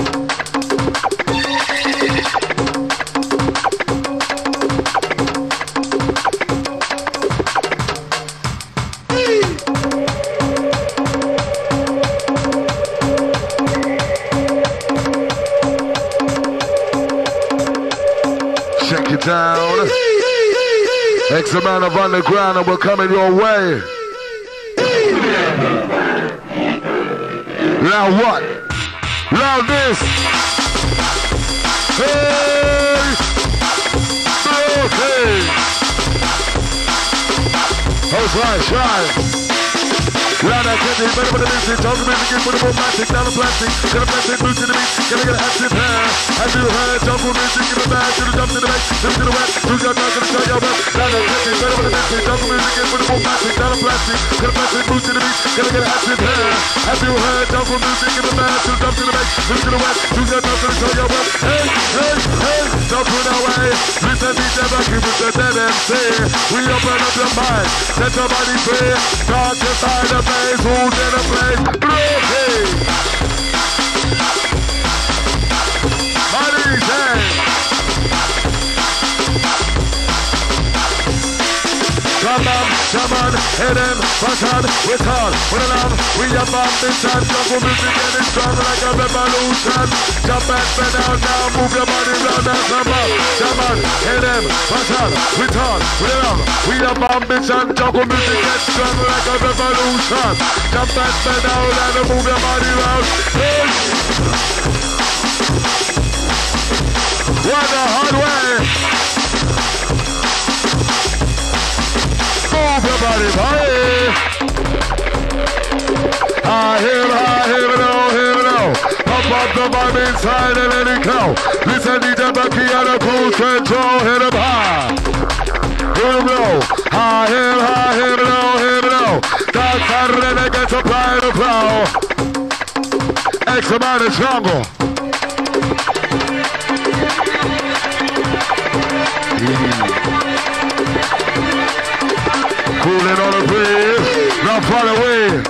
Down. X amount of underground and we're coming your way. Now what? Now this. Hey! Okay. That's right, shine. Round out candy, better for the music, talk to me, begin with the more plastic, down the plastic, get a plastic, move to the beat, gotta get an active hair, active hair, jump for music, give it back, to the jump to the back, jump to the back, who's got time, gonna show y'all back, round out candy, better for the music, talk to me, begin with the more plastic, down the plastic, get a plastic, move to the beat, gotta get an active hair, active hair, jump for music, give it back, to the jump to the back, move to the back, who's got time, gonna show y'all back, hey, hey, hey, jump in our way, listen, D J Brockie with the dead M C, we open up your mind, let your body free, God just hide up. Who's in the place? Brockie! My D J! Come on, come on, hit him, punch on, we're tall, we're alarm, we are on mission, jump on music and it's strong like a revolution. Jump back, bend down now, move your body round and come on, come on, hit him, punch on, we're tall, we're alarm, we are on mission, jump on music and strong like a revolution. Jump back, bend down and move your body round. Hey. What the hard way? Move your body, body. I hear it, I hear it, oh, hear it, oh. Pump up the vibe inside and let it go. Listen, D J Brockie out of cruise control, hit him high. Hit him low. I hear it, I hear it, oh, hear it, oh. That's how they get to play the flow. like some out of jungle. Mm. Cooling on the breeze, not far away.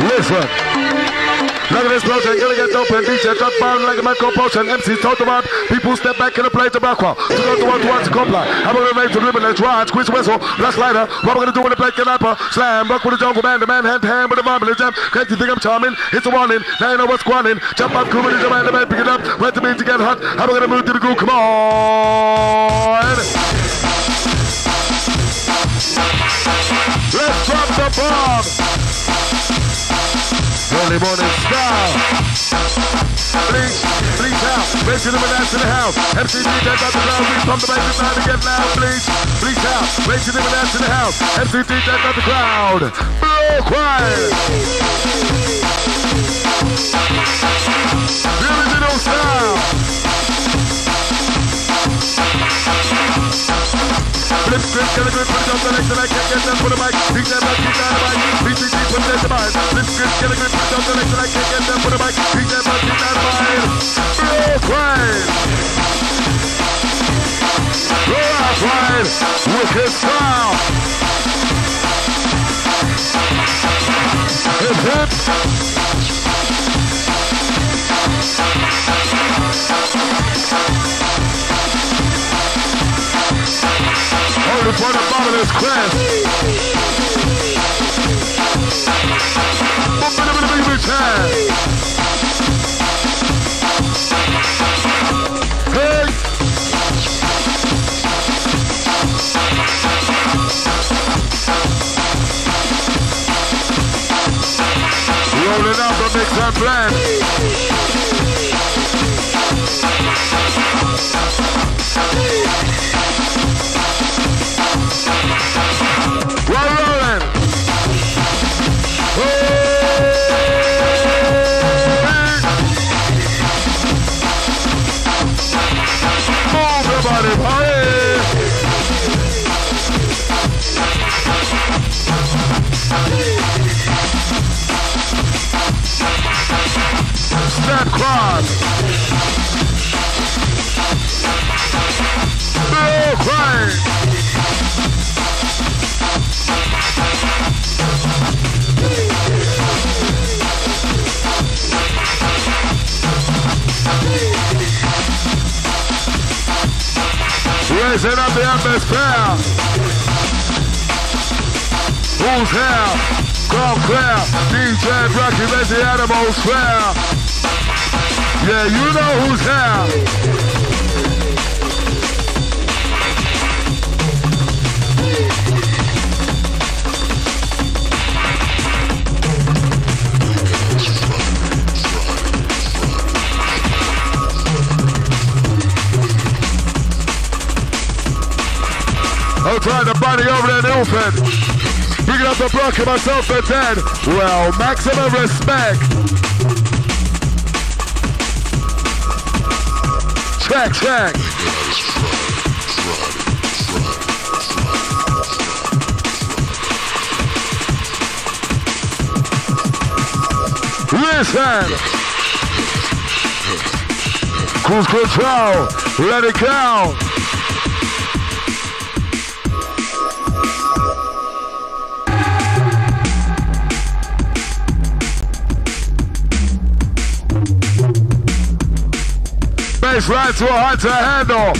Listen. None of this lotion, elegant open, D J drop bomb like my compulsion. M Cs talk about people step back in the play to back wall. To go to one to one to comply. I'm gonna make to ribbon and try and squeeze whistle. Last lighter, what we're gonna do with the black and upper. Slam, rock with the jungle man, the man hand to hand with the bomb in the jam. Can't you think I'm charming? It's a warning, now you know what's squalling. Jump up, cool with the man, the man pick it up. Wait to me to get hot. I'm gonna move to the groove, come on. Let's drop the bomb. Early morning style. Please, please out. Raise your number down to the house. M C Det out the crowd. Please pump the bass inside to get loud. Please, please out. Raise your number down to the house. M C Det out the crowd. Blow quiet. The original style. Flip, flip, get a grip for the jump. Select, select, get, get, get for the mic. Beat that back, beat that mic. Beat, beat, beat. Put that device. This good get a grip, put down the next and I can't get them for the mic. Beat that mic, beat that mic. Blow wide. Blow out wide. Wicked style. Hip hip. Hold it for the bottom of this crest. Hey, rolling up and make that plan. We're rolling. That crowd. Bill Crane. Raising up the atmosphere. Who's here? Come clear. D J Brockie, raise the atmosphere. Yeah, you know who's here. I'll try to body over in Ilford. Picking up the block and myself at ten. Well, maximum respect. Track, track. Try, try, try, try, try. Listen. Cruise control. Let it go. Right to a hard to handle.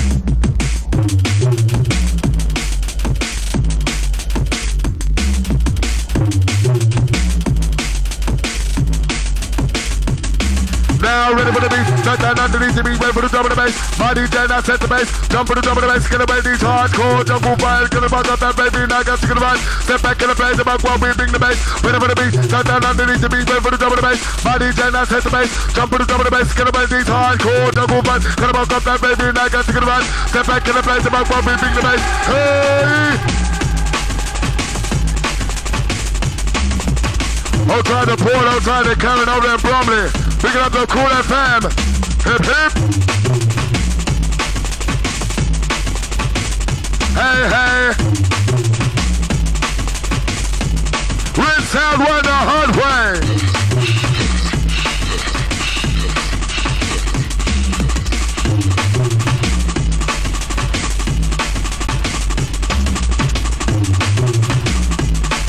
Now ready for the beat. Not down underneath the beat. Wait for the drum of the bass. My D J now set the bass. Jump for the drum of the bass. Gonna make these hardcore jungle vibes. Gonna buzz up that baby. Now got to get the vibes. Step back in the place. About what we bring the bass. Ready for the beat. Not down underneath the beat. Wait for the drum of the bass. My D J now set the bass, jump on the drum of the bass, gonna make these hardcore double bass, gonna bump up that baby, now got to get the bass, step back in the place, about one beat, big the bass, hey! Outside the port, outside the cannon, over there in Bromley, picking up the Cool F M, hip hip! hey, hey. Rinse out one the hard way.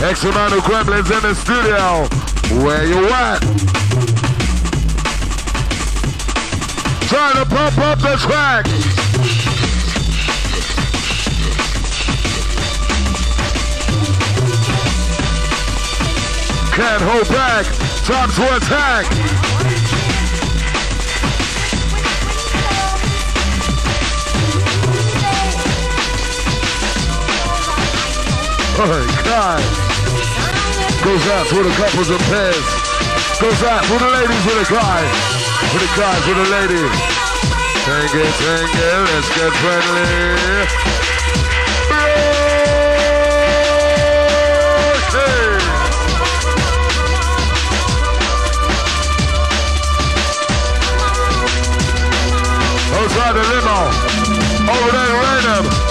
X amount of gremlins in the studio. Where you at? Trying to pump up the track. Can't hold back, time to attack. Oh God. Goes out for the couples and pairs. Goes out for the ladies with a guy. For the guys with the ladies. Thank you, thank you, let's get friendly. Outside the limo, over there rain him.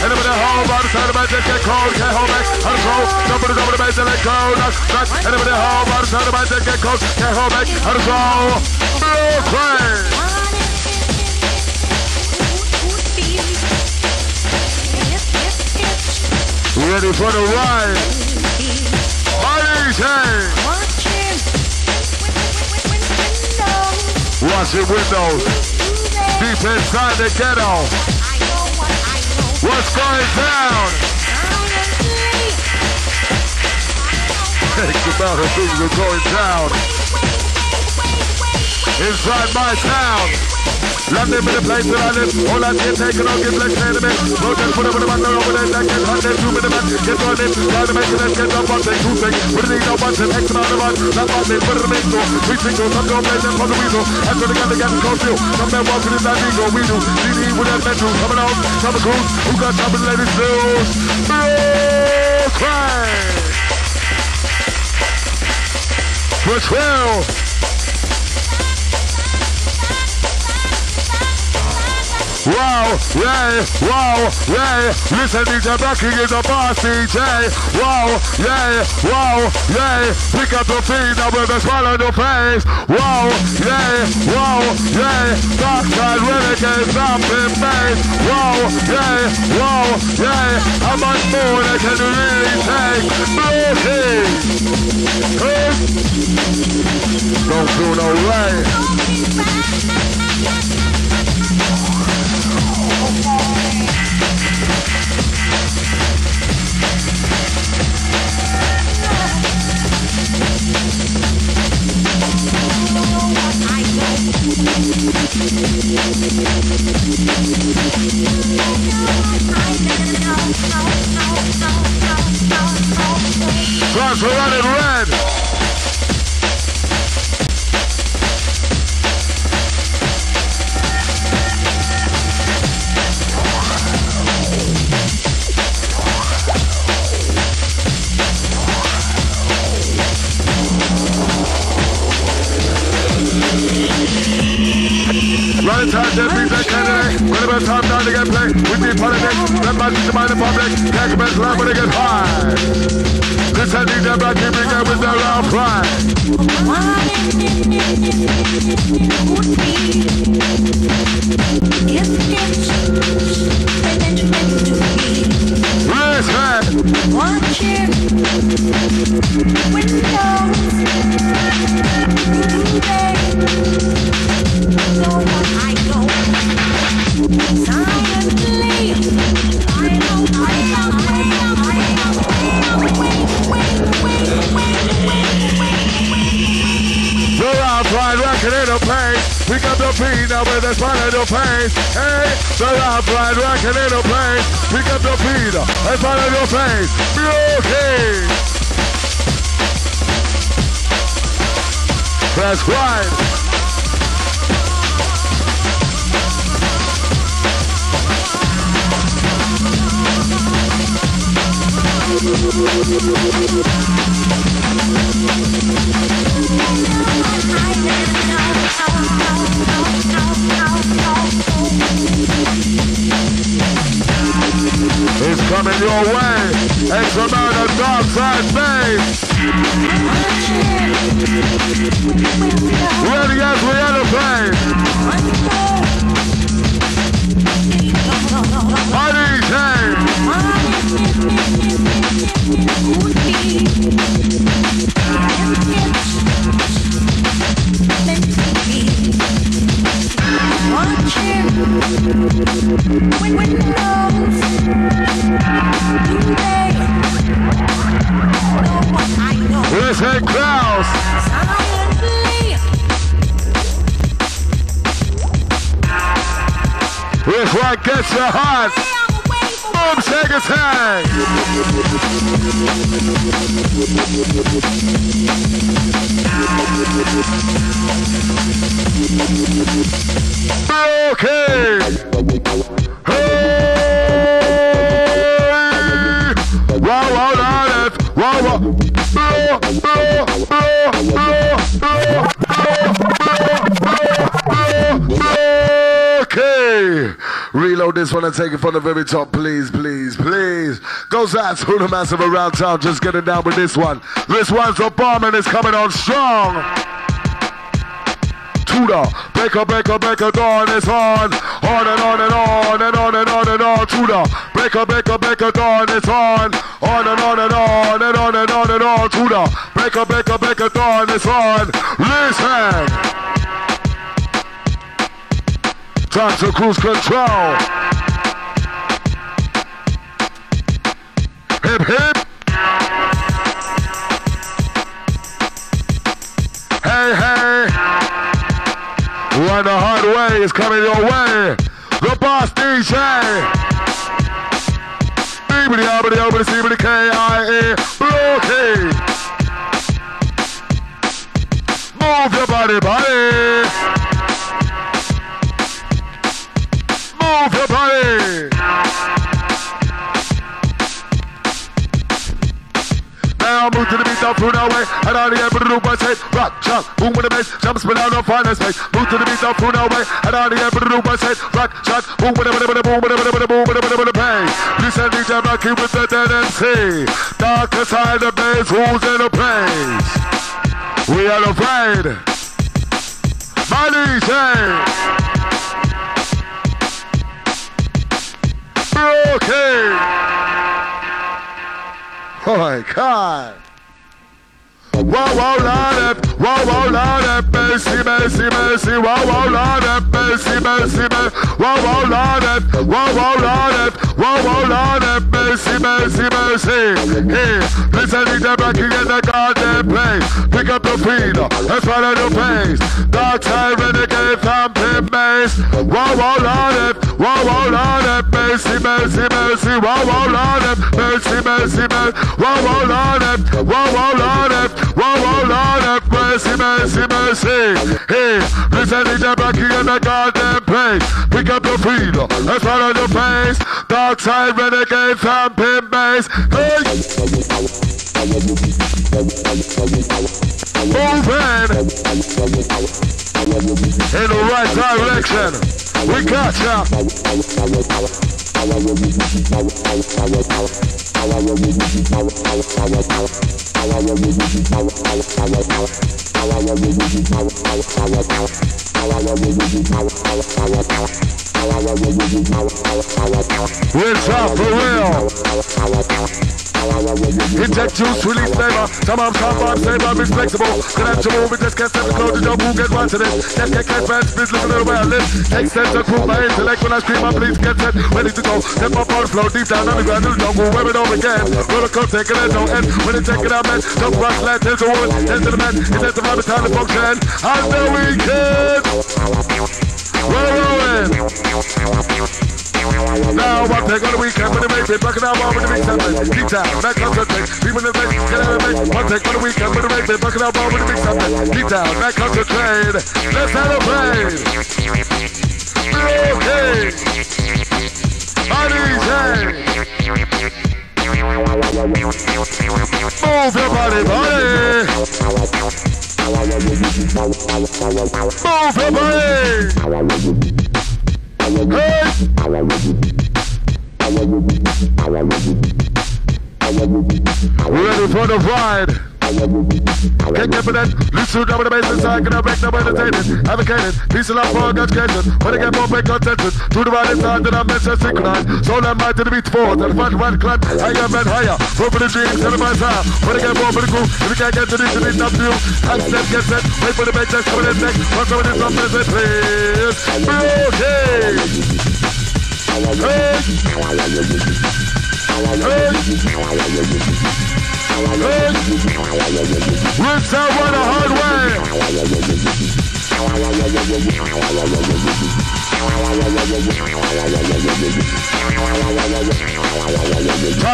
Anybody at home, by the side of the bike, get cold, get home, back, out of control, jump on the double bass and let go, nuts, nuts, anybody at home, by the side of the bike, get cold, get home, back, out of control, blue crane. Ready for the ride, party change. Watch your windows, deep inside the ghetto. What's going down? Think about how things are going down. Inside my town. London for the place that I live. All I did take it on, get black sentiment. No time for the one about over there. That gets hot, there's two minutes left. Get on it, try to make it up, get up, one thing, two things. What do you need, no one thing, X amount of one. Not one thing, put it in the door. Three singles, I'm going to play them for the weasel. I'm going to get the gas and go through. Some men walking in that ego, we do. G D with that metro, coming out, coming cruise. Who got something, ladies, news? Blue crime. For twelve. Wow, yeah, wow, yeah, listen, D J Brockie is a boss D J. Wow, yeah, wow, yeah, pick up the feet up with a smile on your face. Wow, yeah, wow, yeah, dark side renegades up in base. Wow, yeah, wow, yeah, how much more they can really take? Brockie! Hey. Don't do no way. Cross for running red. Running time, dead beats that candidate. When about time down to get played, we be politics. Let my teacher mind the public. Can't commence love when they get high. This had D J Brockie bring up with their loud pride. Listen. Watching windows. No one I know. Silently, I know, I know, I know, I know. Wait, wait, wait, wait, wait, wait. You're out right, rocking in a place. Pick up the beat now with a smile on your face. Hey, you're out right, rocking in a place. Pick up the beat now with a smile on your face. Brockie. That's right. It's coming your way. X amount of dark side bass. Ready as we elevate. Honey Kane. Here's Hank Krause. If I get your heart, boom, take a time. Okay. Hey, roll on it, roll on. Okay. Reload this one and take it from the very top, please, please, please. Goes out to the massive around town, just getting down with this one. This one's a bomb and it's coming on strong. Tudor, Baker, Baker, Baker, Dawn is on. On and on and on and on and on and on. Tudor, Baker, Baker, Baker, Dawn is on. On and on and on and on and on and on. Tudor, Baker, Baker, Baker, Dawn is on. Listen. Time to cruise control. Hip hip. Hey hey. Run the hard way is coming your way. The boss D J. Everybody, everybody, everybody, everybody, K I A. Brockie. Move your body, body. Move your body. Now move to the beat, now through that way. And all the able to do one shake. Rock, chop, boom with the bass. Jump, spin out, no finance space. Move to the beat, now through that way. And all the able to do one shake. Rock, chop, boom with the boom with the boom with the boom with the boom with the pain. Listen, D J Brockie with the dead M C. Darker side of the bass, who's in the place? We are the afraid. My D J. Okay. Oh my God. Wow wow la that, wow wow la that, bassy bassy bassy, wow wow la that, bassy bassy bassy, wow wow la that, wow wow la that, wow wow la that, bassy bassy bassy. Hey, listen to D J Brockie in the goddamn place. Pick up the feet, that's right on your face. Dark side renegade from Pimp Bass. Wow wow la that, wow wow la that, bassy bassy bassy, wow wow la that, bassy bassy bassy, wow wow la that, wow wow la that. Wow, wow, Lord have mercy, mercy, mercy. Hey, listen to D J Brockie in the goddamn place. Pick up your feet, that's right on your face. Dark side renegade from Pimp Bass. Hey! Moving! In the right direction. We got ya. I love you, I love I love you, inject juice, release flavor. Somehow, somehow, flavor is flexible. Collapse your movement, just can't step the clothes. Don't move, get one to this. Just can't catch fans, please listen to the way I live. Take sense, I prove my intellect. When I scream, I please get set, ready to go. Step up on the floor, deep down on the ground. Don't move, where we don't begin. Roller coaster, take it at no end. When it's taking our men, don't rush, land, tend to wood, tend to the man. It's at the rabbit time to function. I know we can. We're rolling. Now, what Take on the weekend when they make it. Back in our bar when they make something. Keep time, back on the thing. People in the face, get out of the way. One take on the weekend when they make it. Back in our bar when they make something. Keep time, back on the train. Let's have a play. Okay. Party, hey. Move your body, body. Move your body. Hey. Ready for the ride. Can't get for that. Loose to drop in the bass inside. Can I break the way to take it? Advocated. Peace and love for education. When I get more fake consensus. To the right inside that I mess and synchronize. Soul and mind to the beat forward. And front, right, clap. Higher and higher. Hope for the dreams. Tell them I time. When I get more for the crew. If you can't get to this, it is up to you. Hand step, get set. Wait for the back test. Come in the neck. Once over this, I'm busy. Please. Be okay. Hey. Hey. Hey. Rinse out by the hard way.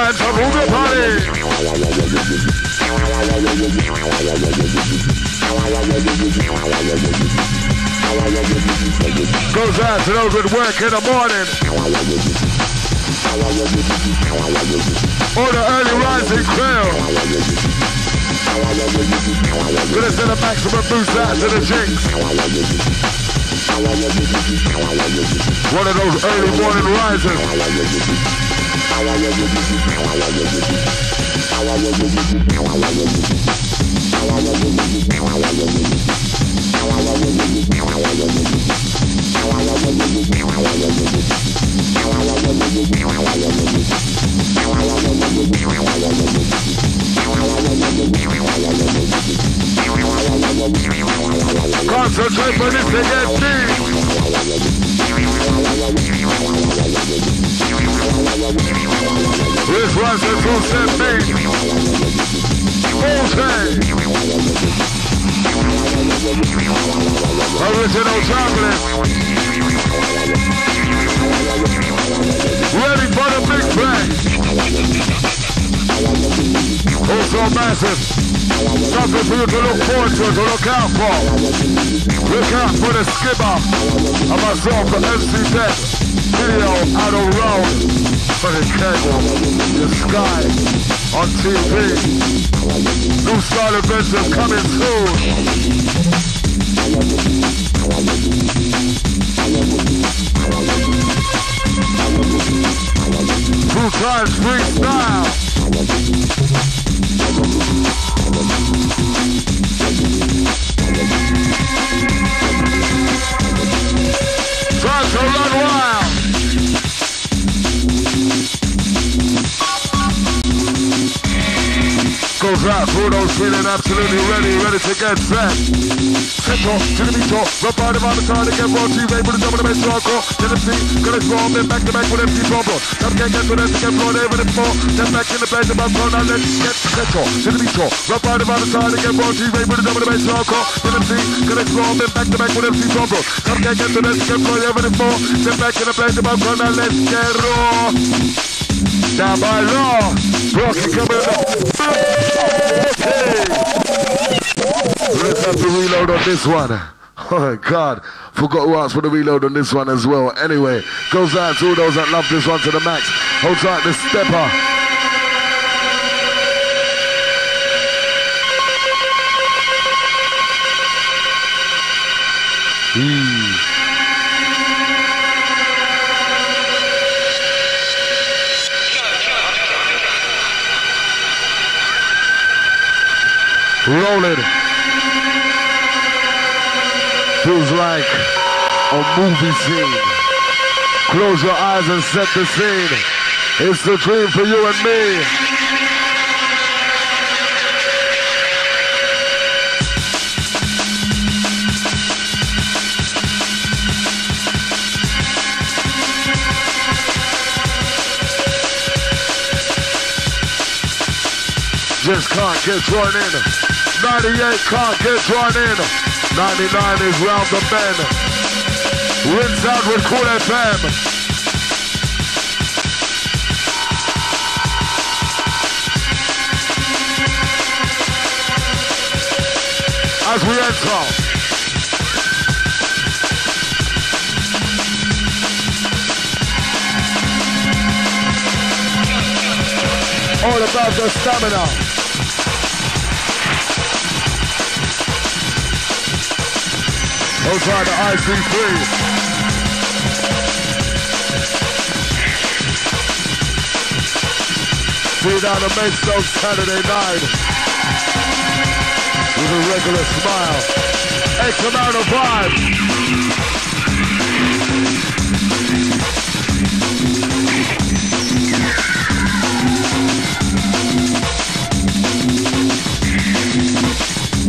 Time to move your body. Goes out to those that work in the morning. Or the early rising crowd. Gonna send a maximum boost out to the jinx. One of those early morning risers. Concentrate for this to get deep. This was the two set beat. Bullseye. Original chocolate. Ready for the big play. Also massive. Something for you to look forward to, to look out for. Look out for the skipper and myself, the M C Det. Video out on road. For the cable, the sky, on T V. New style adventure coming soon. Two times freestyle. Try to run wild. Goes out, Bruno's feeling absolutely ready, ready to get set. Set off, to the beat off, run by the by the time to get raw, T V, put it down with the bass hardcore, then M C, gonna swarm, then back to back with M C Bobo. Now can't get to that, to get blown, they with it more, then back in the place, about blown, now let's get set off, to the beat off, run by the by the time to get raw, T V, put it down with the bass hardcore, then M C, gonna swarm, then back to back with M C Bobo. Now can't get to that, to get blown, they with it more, then back in the place, about blown, now let's get raw. Down by law, Brockie coming up. Okay. Let's have to reload on this one. Oh God, forgot who asked for the reload on this one as well. Anyway, goes out to all those that love this one to the max. Hold tight, the stepper. Mm. Rolling. Feels like a movie scene. Close your eyes and set the scene. It's the dream for you and me. Just can't get drawn in. ninety-eight can't get drawn in. ninety-nine is round the bend. Rinse out with Cool F M. as we enter. All about the stamina. Hold tight to I C three. See down the main show Saturday night with a regular smile. X amount of vibe.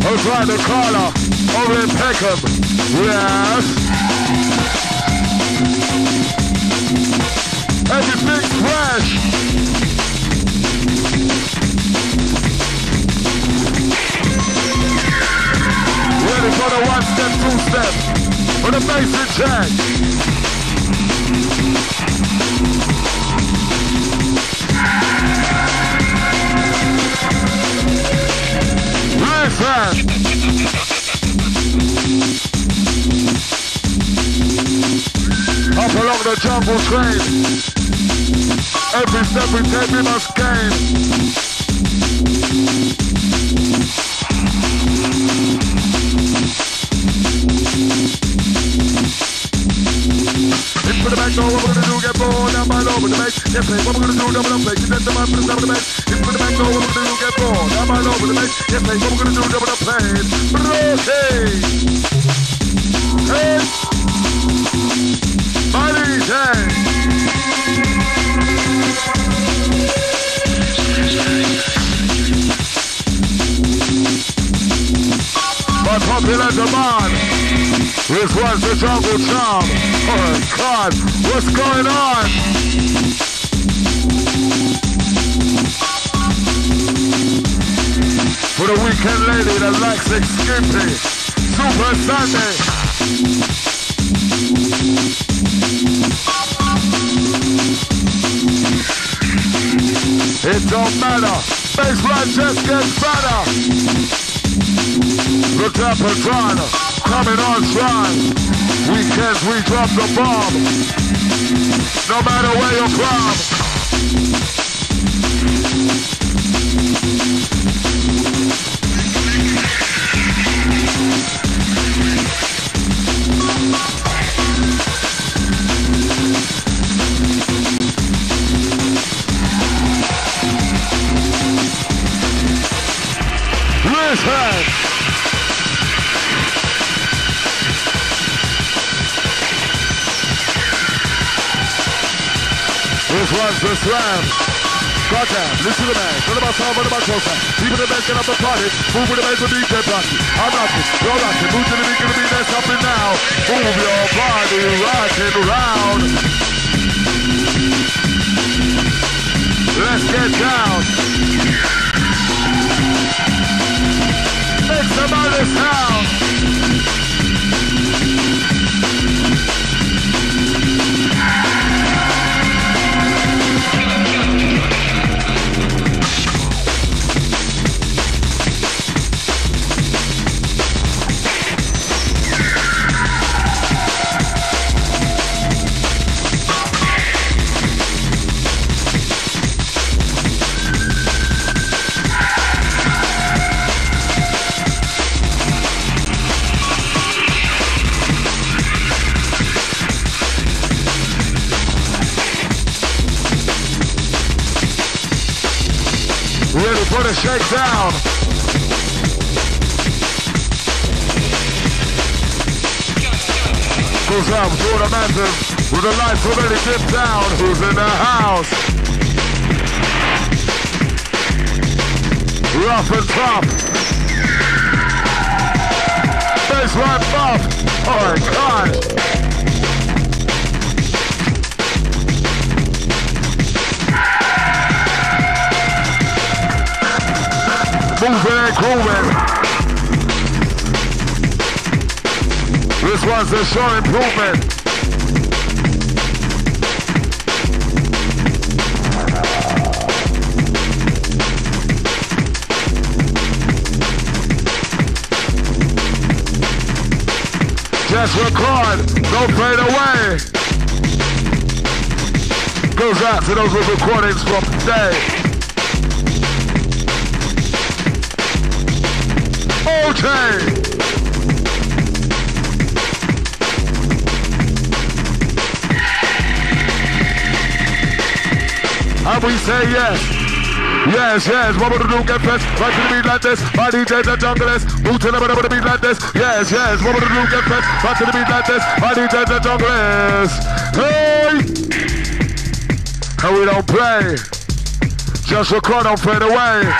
Over right, the corner, over in Peckham, yes. That's a big splash. Ready for the one step, two step, for the basic check. Listen. Up along the jungle train. Every step we take we must gain. It's for the back door, what we're gonna do, get bored down by low with the back. Yes, hey, what we're gonna do, double up, play, get that to my put it down the back. Put the back door, what we're gonna do, get bored. I'm all over the place. Yes, hey, what we're gonna do, double the plane. Okay. Hey. My D J. My popular demand. This one's the jungle charm. Oh, God. What's going on? For the weekend lady that likes it skimpy, Super Sunday. It don't matter, baseline just gets better. Look up and run, coming on strong. Weekends we drop the bomb, no matter where you're from. Runs the slam. Got down, listen to the man. Run about time, run about closer. People in the back, get up the party. Move with the man with D J Brockie. I'm rocking, you're rocking. Move to the beat, gonna be there, something now. Move your body, rocking around. Let's get down. It's about this town. Shake down. Goes out through the mountains with the lights already dipped down. Who's in the house? Rough and tough. Baseline buff. Oh my God. Moving and grooving. This one's a sure improvement. record, don't fade away. Goes out to those with recordings from today. Okay. And we say yes. Yes, yes, what would do get pressed? Right to the beat like this, my D Js and junglers. Move to the beat, the beat like this. Yes, yes, what would do get pressed? Right to the beat like this, my D Js and junglers. Hey! And we don't play. Just record, don't fade away.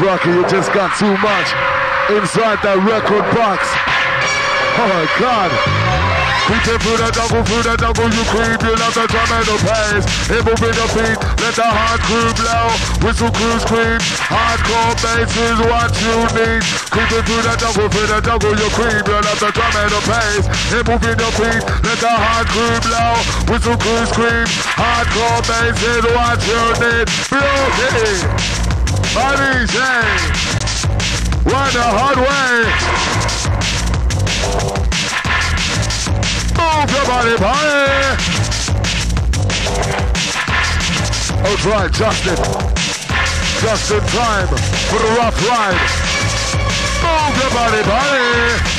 Brockie, you just got too much inside that record box. Oh my God. We take through the jungle, through the jungle, you creep, you love the drum and the bass. It will be the beat, let the hard crew blow. Whistle crew scream, hardcore bass is what you need. Creeping through the jungle, through the jungle, you creep, you love the drum and the bass. It will be the beat, let the hard crew blow. Whistle crew scream, hardcore bass is what you need. Beauty. My D J, run the hard way. Move your body, boy. Oh, try Justin. Just in time for the rough ride. Move your body, boy.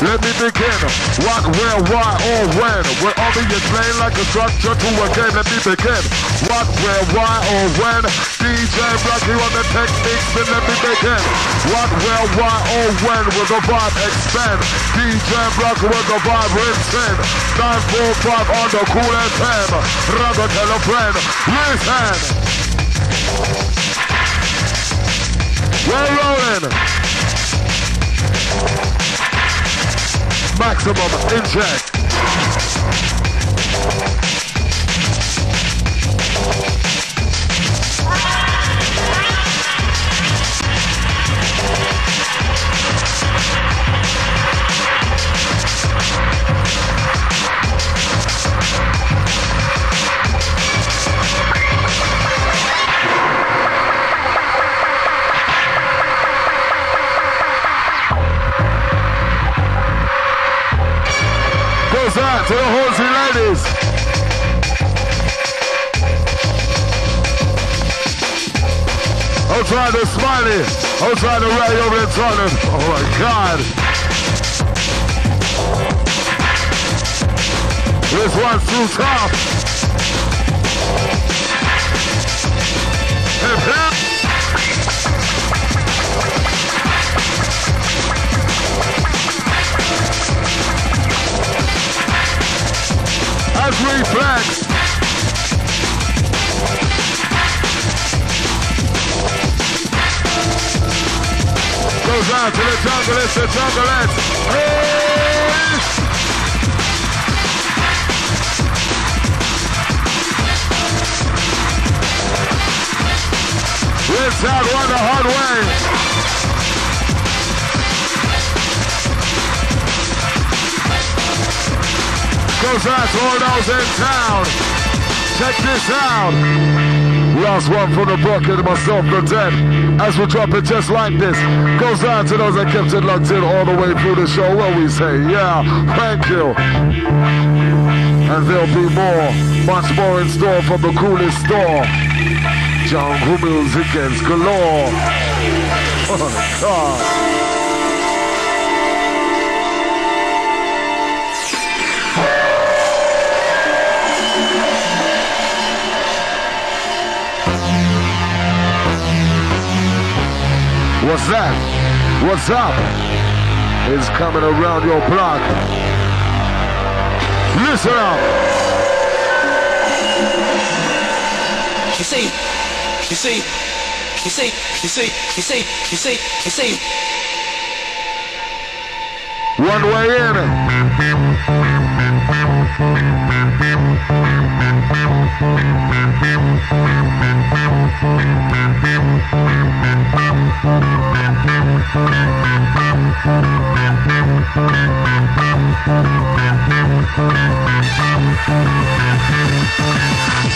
Let me begin, what, where, why, or when. We're obvious playing like a structure to a game. Let me begin, what, where, why, or when. D J Brockie on the techniques, then let me begin. What, where, why, or when will the vibe expand? D J Brockie with the vibe in nine four five on the Cool F M. Rather tell a friend, listen. We're rolling. Maximum inject. To the horsey ladies. I'm trying to smiley. I'm trying to ride over the tunnel. Oh my God. This one's too tough. Hip hip. As we flex. Goes out to the junglers, the junglers. Hey! Let's out one the hard way. goes out to all those in town. Check this out. Last one from the bucket, myself, the dead. As we drop it just like this, goes out to those that kept it locked in all the way through the show. What we say, yeah, thank you. And there'll be more, much more in store from the coolest store. Jungle music is galore. Oh, God. What's that? What's up? It's coming around your block. Listen up. You see, you see, you see, you see, you see, you see, you see. One way in.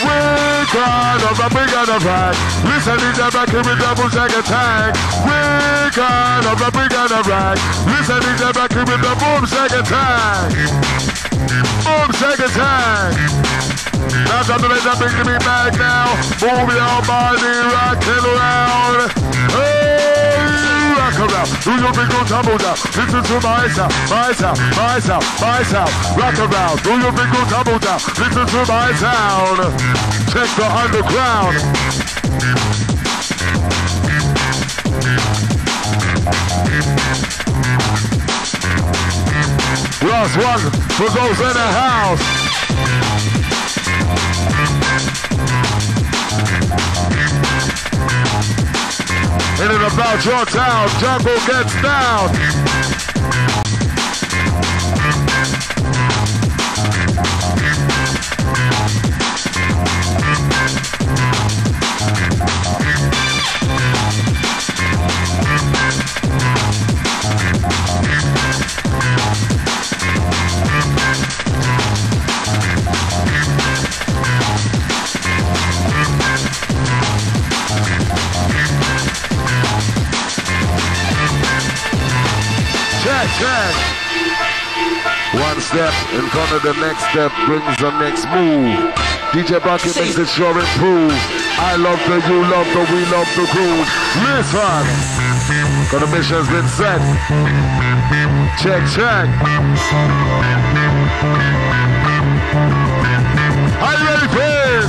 We're tired of a big and a bag. Listen to the back with double check attack. We're tired of a big and a bag. Listen to the back with the boom check attack. Boom check attack. That's something that's nothing to be back now. Move your body, rock it around. Hey, rock around. Do your big old tumble down. Listen to my sound, my sound, my sound, my sound. Rock around. Do your big old tumble down. Listen to my sound. Check the underground. Last one for those in the house. In and about your town, jungle gets down. One step in front of the next step brings the next move. D J Brockie makes it sure improve. I love the, you love the, we love the groove. Listen, for the mission's been set. Check, check. Are you ready, please?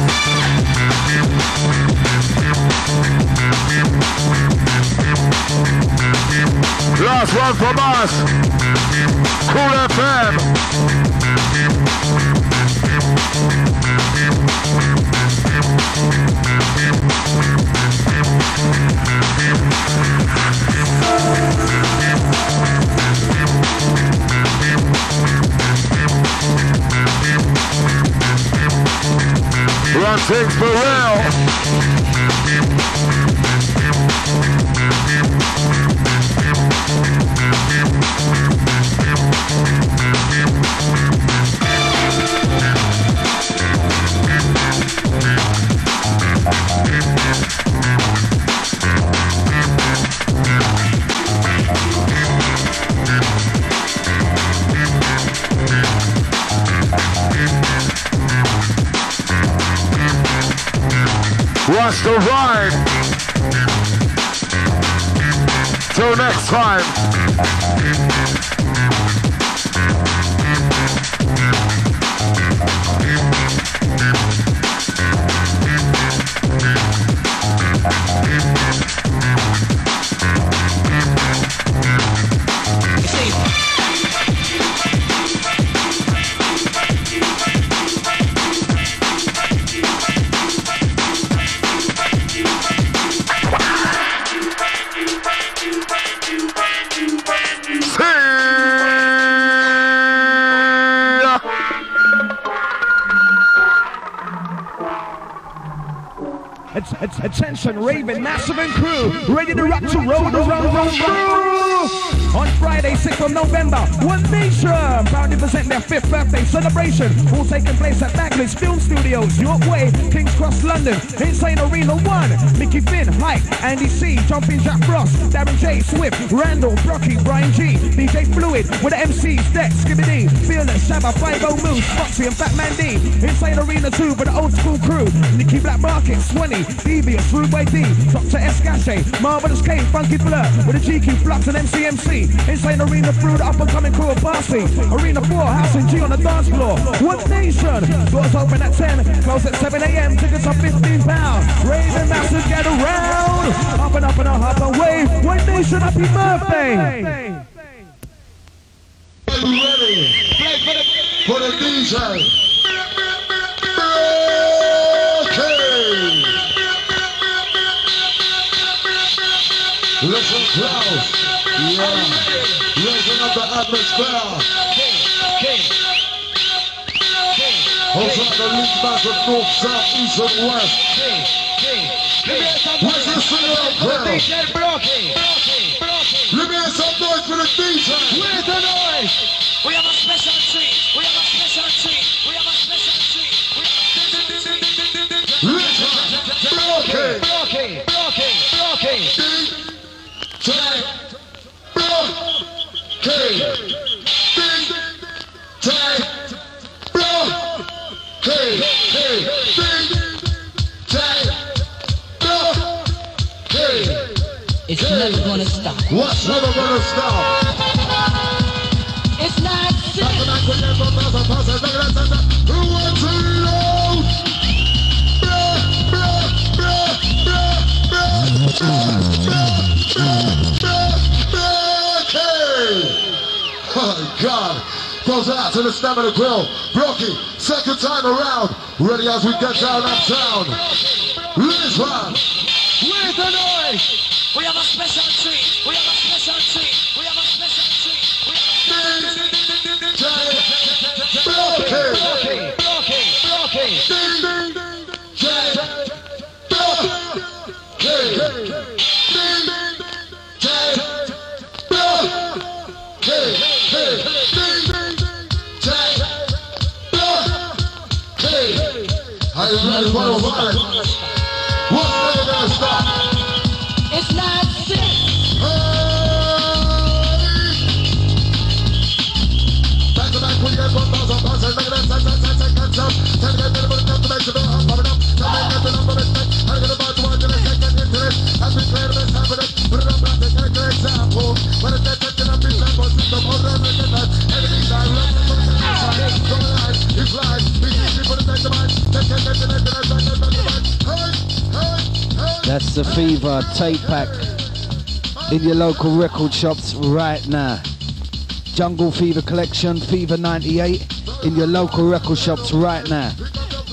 Last one from us. Cool F M. Run things for real. Watch the ride. Till next time. Attention, Raven, Massive and crew, ready to rock to roll, roll, roll, roll, roll. on Friday, sixth of November. One Nation proudly present their fifth birthday celebration, all taking place at Bagley Film Studios, York Way, King's Cross, London. Insane Arena one, Mickey Finn, Hype, Andy C, Jumping Jack Frost, Darren J, Swift, Randall, Brockie, Brian G, D J Fluid, with the M Cs Det, Skibadee, Fearless, Shabba, Five O Moose, Foxy and Fat Man D. Insane Arena two for the old school crew, Nicky Black Market, Swanny, Devious, Rude Way D, Doctor S. Gashe, Marvelous K, Funky Blur, with the G Q, Flux and M C M C. Insane Arena through the up and coming crew of Barcy, Arena four, House and G on the dance floor. One Nation, doors open at ten, close at seven A M, tickets are fifteen pounds. Raven masses get around, up and up and up, up and wave. One Nation, happy birthday! Ready, play for the, for the D J. Listen close, yeah, raising up the atmosphere. King, king, king, also king. The lead bass of north, south, east and west. King, king, king. Where's the singer of the D J Brockie? Let me have some noise for the D J. Where's the noise? We have a special treat, we have a special treat, we have a special treat. Brockie, Brockie, Brockie, Brockie. Time, Brockie, big time, Brockie, big time, Brockie. It's never gonna stop. What's never gonna stop? It's not sick. Who wants to load? Bruh, bruh, bruh, bruh, bruh, bruh, bruh. Oh God, goes out to the stem of the grill. Brockie, second time around. Ready as we get down uptown. Liz one. Where's the noise? We have a special treat. We have a special treat. We have a special treat. We have a special treat. Brockie, Brockie, Brockie, What's never gonna stop? It's not sick. Back to back, we get one thousand passes. Make it up, make it up, time to get rid of it, to make it up, pop it up. Time to get rid of it, I'm gonna buy the one, gonna take it into it. As we play the best time for it, put it up, like a character example. When it's that touching up, it's like one system, hold on, make it up. Everything's out, we're going to take it, going live, it's live. That's the Fever tape pack in your local record shops right now. Jungle Fever collection, Fever ninety-eight in your local record shops right now.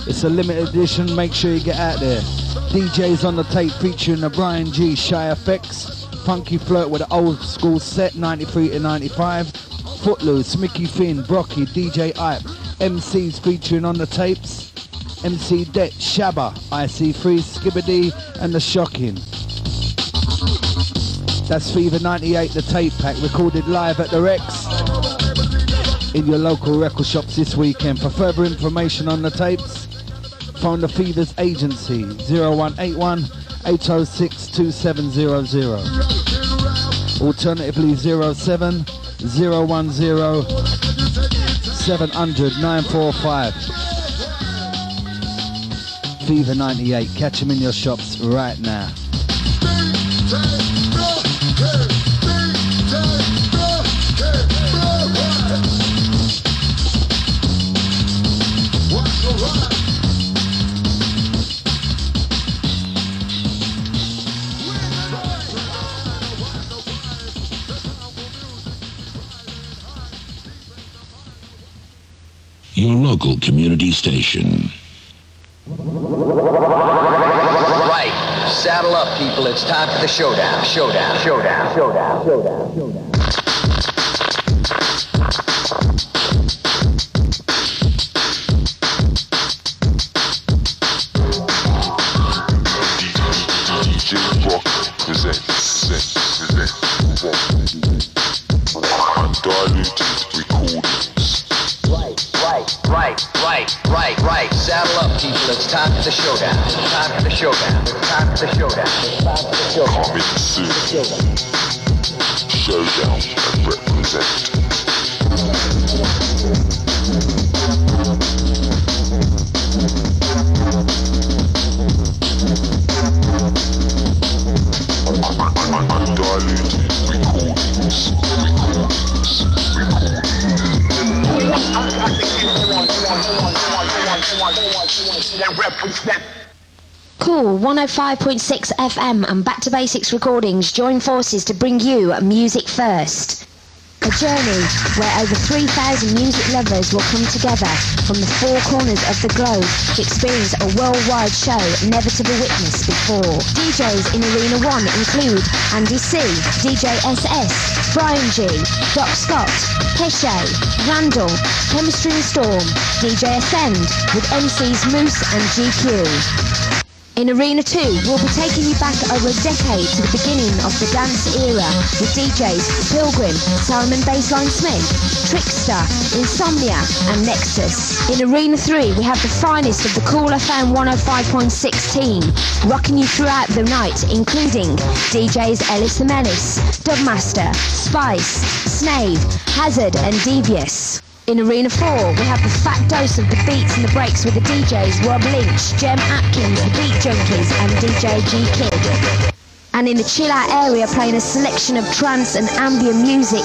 It's a limited edition, make sure you get out there. D Js on the tape featuring the Brian G, Shy Effects, Funky Flirt with the old school set, ninety-three to ninety-five, Footloose, Mickey Finn, Brockie, D J Ipe. M Cs featuring on the tapes, M C Det, Shabba, I C three, Skibadee and The Shocking. That's Fever ninety-eight, the tape pack, recorded live at the Rex in your local record shops this weekend. For further information on the tapes, phone the Fever's agency, zero one eight one, eight zero six, two seven zero zero. Alternatively, zero seven, zero one zero, seven hundred, nine four five. Fever ninety-eight, catch them in your shops right now. Your local community station. Right, saddle up, people. It's time for the showdown. Showdown. Showdown. Showdown. Showdown. Showdown. D J Brockie presents. So it's time for the showdown. Time for the showdown. Time for the showdown. Time for the showdown. Call me the suit. Showdown and represent. Cool one oh five point six F M and Back to Basics Recordings join forces to bring you Music First. A journey where over three thousand music lovers will come together from the four corners of the globe to experience a worldwide show never to be witnessed before. D Js in Arena one include Andy C, D J S S, Brian G, Doc Scott, Peshe, Randall, Chemistry and Storm, D J Ascend with M Cs Moose and G Q. In Arena two, we'll be taking you back over a decade to the beginning of the dance era with D Js Pilgrim, Simon Baseline Smith, Trickster, Insomnia and Nexus. In Arena three, we have the finest of the Cool F M one oh five point six team, rocking you throughout the night, including D Js Ellis the Menace, Dubmaster, Spice, Snave, Hazard and Devious. In Arena four, we have the fat dose of the beats and the breaks with the D Js Rob Lynch, Jem Atkins, The Beat Junkies and D J G Kid. And in the chill out area playing a selection of trance and ambient music,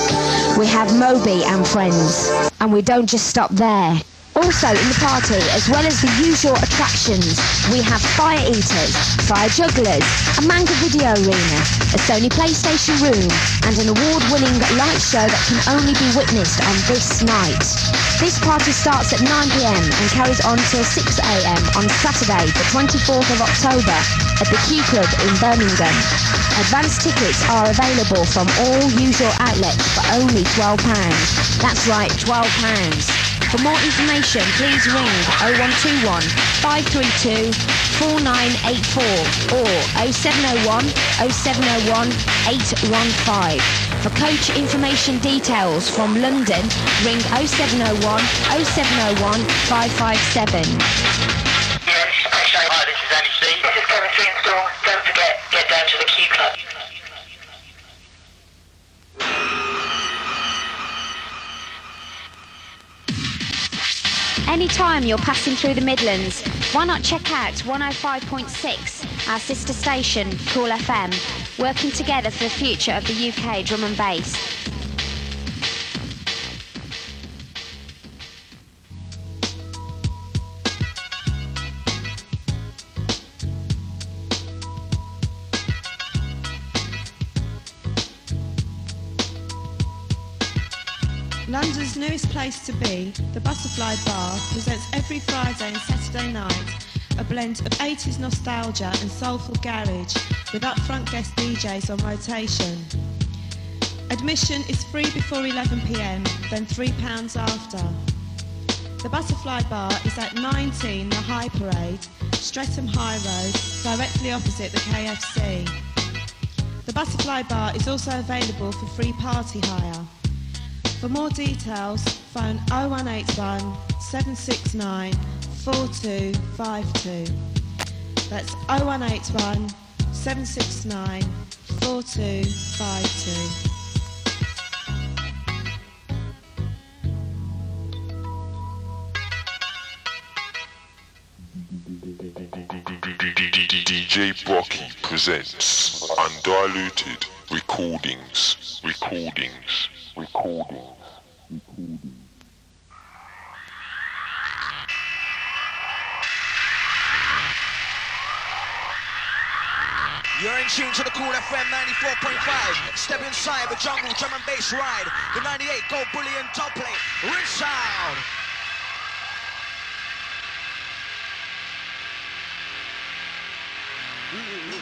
we have Moby and Friends. And we don't just stop there. Also in the party, as well as the usual attractions, we have Fire Eaters, Fire Jugglers, a manga video arena, a Sony PlayStation room, and an award-winning light show that can only be witnessed on this night. This party starts at nine p m and carries on till six a m on Saturday, the twenty-fourth of October, at the Key Club in Birmingham. Advance tickets are available from all usual outlets for only twelve pounds. That's right, twelve pounds. For more information, please ring oh one two one, five three two, four nine eight four or oh seven oh one, oh seven oh one, eight one five. For coach information details from London, ring oh seven oh one, oh seven oh one, five five seven. Yes, okay, hi, this is Annie C. This is Dorothy and Storm. Don't forget, get down to the Key Club. Anytime you're passing through the Midlands, why not check out one oh five point six, our sister station, Cool F M, working together for the future of the U K drum and bass. London's newest place to be, the Butterfly Bar presents every Friday and Saturday night a blend of eighties nostalgia and soulful garage with upfront guest D Js on rotation. Admission is free before eleven p m, then three pounds after. The Butterfly Bar is at nineteen The High Parade, Streatham High Road, directly opposite the K F C. The Butterfly Bar is also available for free party hire. For more details, phone oh one eight one, seven six nine, four two five two. That's oh one eight one, seven six nine, four two five two. D J Brockie presents Undiluted Recordings, Recordings. Recording. Recording. You're in tune to the Cool F M ninety-four point five. Step inside the jungle drum and bass ride. The ninety-eight go bully and top plate. Rich sound. Mm-hmm.